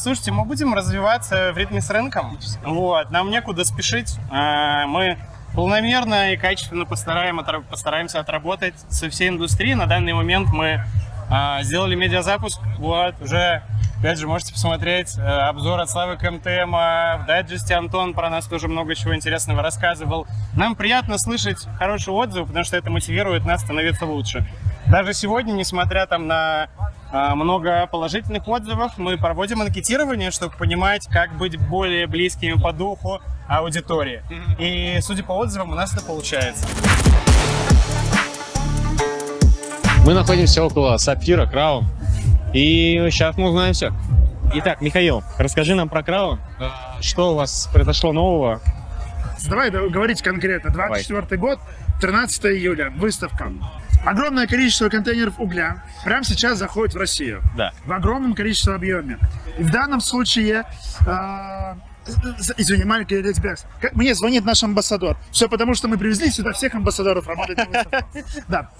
Слушайте, мы будем развиваться в ритме с рынком. Вот. Нам некуда спешить. Мы планомерно и качественно постараемся отработать со всей индустрией. На данный момент мы сделали медиазапуск. Вот. Уже... Опять же, можете посмотреть обзор от Славы КМТМ, в дайджесте Антон про нас тоже много чего интересного рассказывал. Нам приятно слышать хорошие отзывы, потому что это мотивирует нас становиться лучше. Даже сегодня, несмотря там на много положительных отзывов, мы проводим анкетирование, чтобы понимать, как быть более близкими по духу аудитории. И, судя по отзывам, у нас это получается. Мы находимся около Сапфира, Крау. И сейчас мы узнаем все. Итак, Михаил, расскажи нам про Крау. Что у вас произошло нового? Давай говорить конкретно. двадцать четвёртый год, тринадцатое июля, выставка. Огромное количество контейнеров угля прямо сейчас заходит в Россию. Да. В огромном количестве объеме. И в данном случае... Э Извини, маленький ликбез. Мне звонит наш амбассадор. Все потому, что мы привезли сюда всех амбассадоров работать. Да.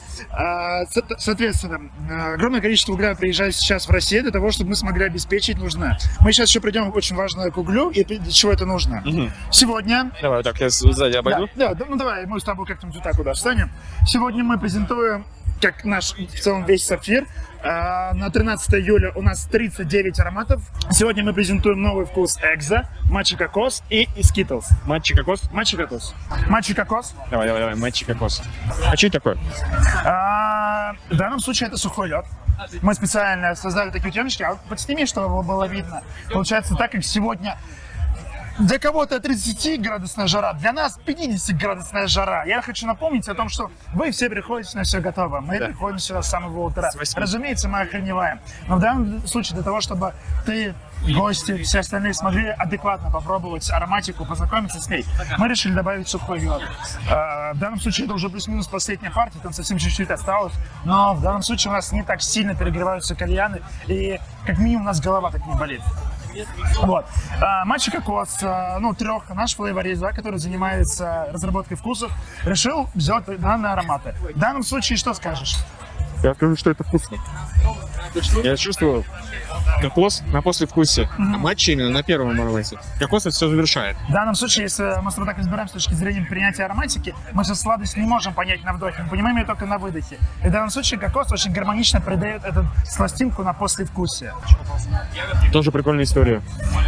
Соответственно, огромное количество угля приезжает сейчас в Россию для того, чтобы мы смогли обеспечить нужное. Мы сейчас еще придем очень важно к углю и для чего это нужно. Угу. Сегодня... Давай, так, я сзади обойду. Да, да, ну давай, мы с тобой как-нибудь вот так удастся. Сегодня мы презентуем как наш в целом весь сапфир. На тринадцатое июля у нас тридцать девять ароматов. Сегодня мы презентуем новый вкус Экзо, матча-кокос и скитлс. Матча-кокос? Матча-кокос. Матча-кокос? Давай, давай, давай, матча-кокос. А что это такое? А, в данном случае это сухой лед. Мы специально создали такие темнички, а вот подсними, чтобы было видно. Получается так, как сегодня... Для кого-то тридцатиградусная жара, для нас пятидесятиградусная жара. Я хочу напомнить о том, что вы все приходите на все готово. Мы да. приходим сюда с самого утра. С Разумеется, мы охреневаем. Но в данном случае для того, чтобы ты, гости, все остальные смогли адекватно попробовать ароматику, познакомиться с ней, мы решили добавить сухой лед. В данном случае это уже плюс-минус последняя партия, там совсем чуть-чуть осталось. Но в данном случае у нас не так сильно перегреваются кальяны, и как минимум у нас голова так не болит. Вот. А, матча-кокос, а, ну, трех, наш флейворист, да, который занимается разработкой вкусов, решил взять данные ароматы. В данном случае что скажешь? Я скажу, что это вкусно. Я чувствую кокос на послевкусе, mm-hmm. а матча именно на первом аромате. Кокос это все завершает. В данном случае, если мы с тобой так разбираем с точки зрения принятия ароматики, мы же сладость не можем понять на вдохе, мы понимаем ее только на выдохе. И в данном случае кокос очень гармонично придает эту сластинку на послевкусе. Тоже прикольная история.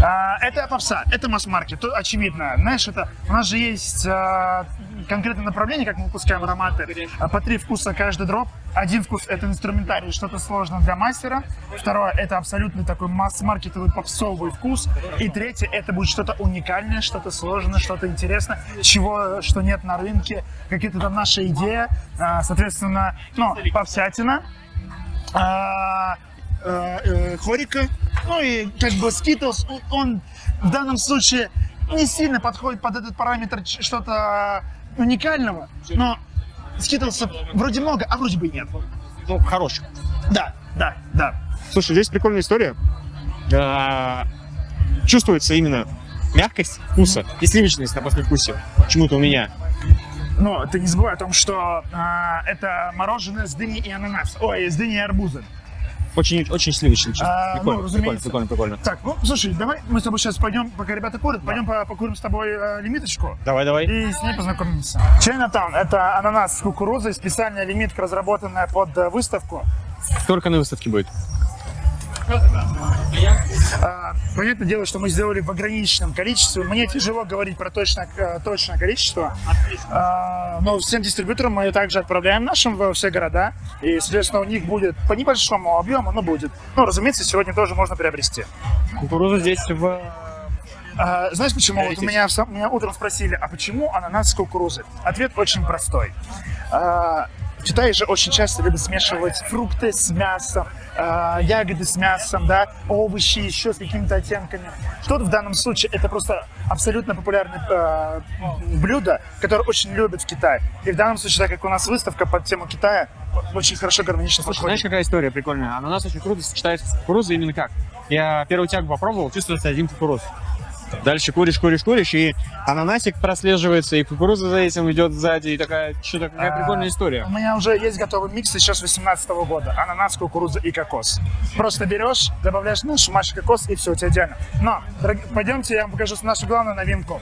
А, это попса, это масс-маркет, очевидно. Знаешь, это, у нас же есть а, конкретное направление, как мы выпускаем ароматы. А по три вкуса каждый дроп. Один вкус это инструментарий, что-то сложное для мастера. Второе это абсолютно такой масс-маркетовый попсовый вкус. И третье это будет что-то уникальное, что-то сложное, что-то интересное, чего что нет на рынке, какие-то там наши идеи. Соответственно, ну, попсятина, хорика, ну и как бы скитлс, он в данном случае не сильно подходит под этот параметр что-то уникального, но скитлсов вроде много, а вроде бы нет. Ну, хороших. Да, да, да. Слушай, здесь прикольная история. А, чувствуется именно мягкость вкуса и сливочность на послевкусе. Почему-то у меня. Но ты не забывай о том, что а, это мороженое с дыней и ананас. Ой, с дыней и арбузом. Очень, очень сливочный, а, прикольно, ну, прикольно, прикольно, прикольно. Так, ну, слушай, давай мы с тобой сейчас пойдем, пока ребята курят, да. пойдем по покурим с тобой э, лимиточку. Давай, давай. И с ней познакомимся. Chinatown – это ананас с кукурузой, специальная лимитка, разработанная под выставку. Сколько на выставке будет? А, понятное дело, что мы сделали в ограниченном количестве. Мне тяжело говорить про точное, точное количество. А, но всем дистрибьюторам мы также отправляем нашим во все города. И, соответственно, у них будет по небольшому объему, но будет. Ну, разумеется, сегодня тоже можно приобрести. Кукурузу здесь в... А, знаешь почему? Вот меня, меня утром спросили, а почему ананас с кукурузой? Ответ очень простой. А, в Китае же очень часто любят смешивать фрукты с мясом, ягоды с мясом, да, овощи еще с какими-то оттенками. Тут в данном случае это просто абсолютно популярное э, блюдо, которое очень любят в Китае. И в данном случае, так как у нас выставка под тему Китая, очень хорошо гармонично подходит. Знаешь, какая история прикольная? Ананас очень круто сочетается с кукурузой именно как. Я первую тягу попробовал, чувствуется один кукуруз. Дальше куришь, куришь, куришь, и ананасик прослеживается, и кукуруза за этим идет сзади, и такая, что-то, какая а, прикольная история. У меня уже есть готовый микс еще с восемнадцатого года. Ананас, кукуруза и кокос. Просто берешь, добавляешь нашу машу кокос, и все, у тебя идеально. Но, дорогие, пойдемте, я вам покажу нашу главную новинку.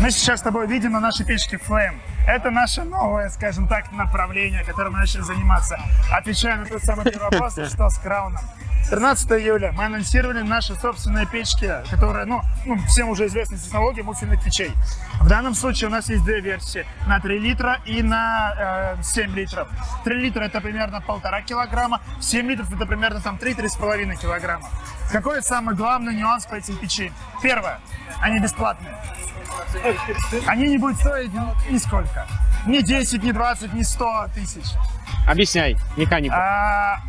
Мы сейчас с тобой видим на нашей печке Flame. Это наше новое, скажем так, направление, которым мы начали заниматься. Отвечая на тот самый первый вопрос, что с крауном. тринадцатого июля мы анонсировали наши собственные печки, которые, ну, ну всем уже известны технологии муффинных печей. В данном случае у нас есть две версии, на три литра и на э, семь литров. три литра это примерно полтора килограмма, семь литров это примерно там три — три с половиной килограмма. Какой самый главный нюанс по этим печи? Первое, они бесплатные. Они не будут стоить нисколько. Ни десять, ни двадцать, ни сто тысяч. Объясняй механику. А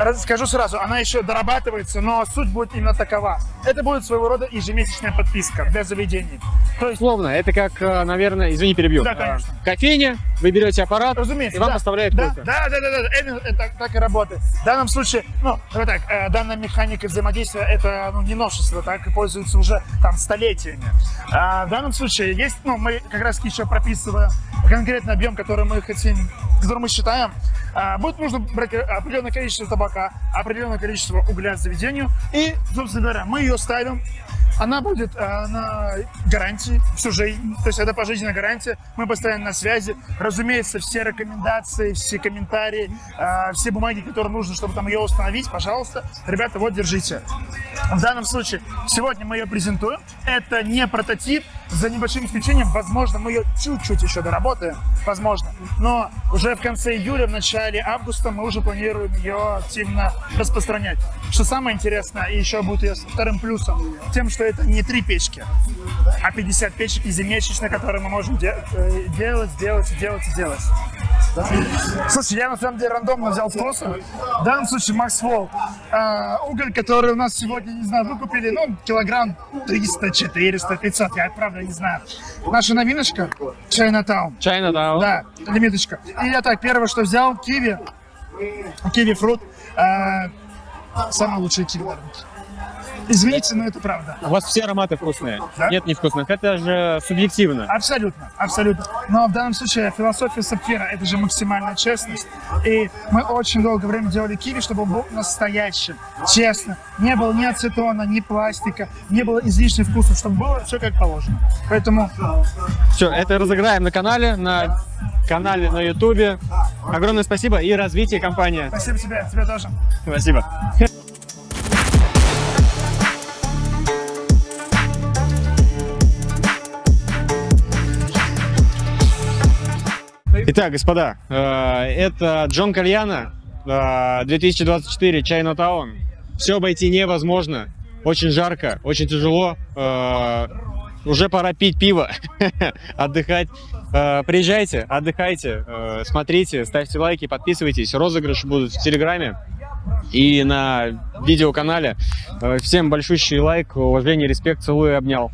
Расскажу сразу, она еще дорабатывается, но суть будет именно такова. Это будет своего рода ежемесячная подписка для заведений. То есть... Словно, это как, наверное, извини, перебью. Да, конечно. Кофейня, вы берете аппарат, разумеется, и вам да, поставляют да, кофе. Да, да, да, да, это, это так и работает. В данном случае, ну, вот так, данная механика взаимодействия, это ну, не новшество, так и пользуются уже там столетиями. А в данном случае есть, ну, мы как раз еще прописываем конкретный объем, который мы хотим, который мы считаем. А, будет нужно брать определенное количество табака, определенное количество угля заведению, и, собственно говоря, мы ее ставим Она будет э, на гарантии, всю жизнь, то есть это пожизненная гарантия, мы постоянно на связи. Разумеется, все рекомендации, все комментарии, э, все бумаги, которые нужно, чтобы там ее установить, пожалуйста, ребята, вот, держите. В данном случае, сегодня мы ее презентуем, это не прототип, за небольшим исключением, возможно, мы ее чуть-чуть еще доработаем, возможно, но уже в конце июля, в начале августа мы уже планируем ее активно распространять. Что самое интересное, и еще будет ее вторым плюсом, тем, что это не три печки, а пятьдесят печек ежемесячно, которые мы можем де делать, делать, делать, делать. Да? Слушай, я на самом деле рандомно взял вкусы. В данном случае Максвелл. Э, уголь, который у нас сегодня, не знаю, мы купили, ну, килограмм триста, четыреста, пятьсот, я правда не знаю. Наша новиночка Chinatown. Chinatown. Да, лимиточка. И я так, первое, что взял, киви, киви-фрут, э, самый лучший киви на рынке. Извините, но это правда. У вас все ароматы вкусные. Да? Нет, не вкусных. Это же субъективно. Абсолютно, абсолютно. Но в данном случае философия сапфира – это же максимальная честность. И мы очень долгое время делали киви, чтобы он был настоящим, честным. Не было ни ацетона, ни пластика, не было излишних вкусов, чтобы было все как положено. Поэтому… Все, это разыграем на канале, на канале на ютубе. Огромное спасибо и развитие компании. Спасибо тебе, тебе тоже. Спасибо. Итак, господа, это Джон Кальяно, две тысячи двадцать четыре, Chinatown. Все обойти невозможно, очень жарко, очень тяжело, уже пора пить пиво, отдыхать. Приезжайте, отдыхайте, смотрите, ставьте лайки, подписывайтесь, розыгрыши будут в Телеграме и на видеоканале. Всем большущий лайк, уважение, респект, целую и обнял.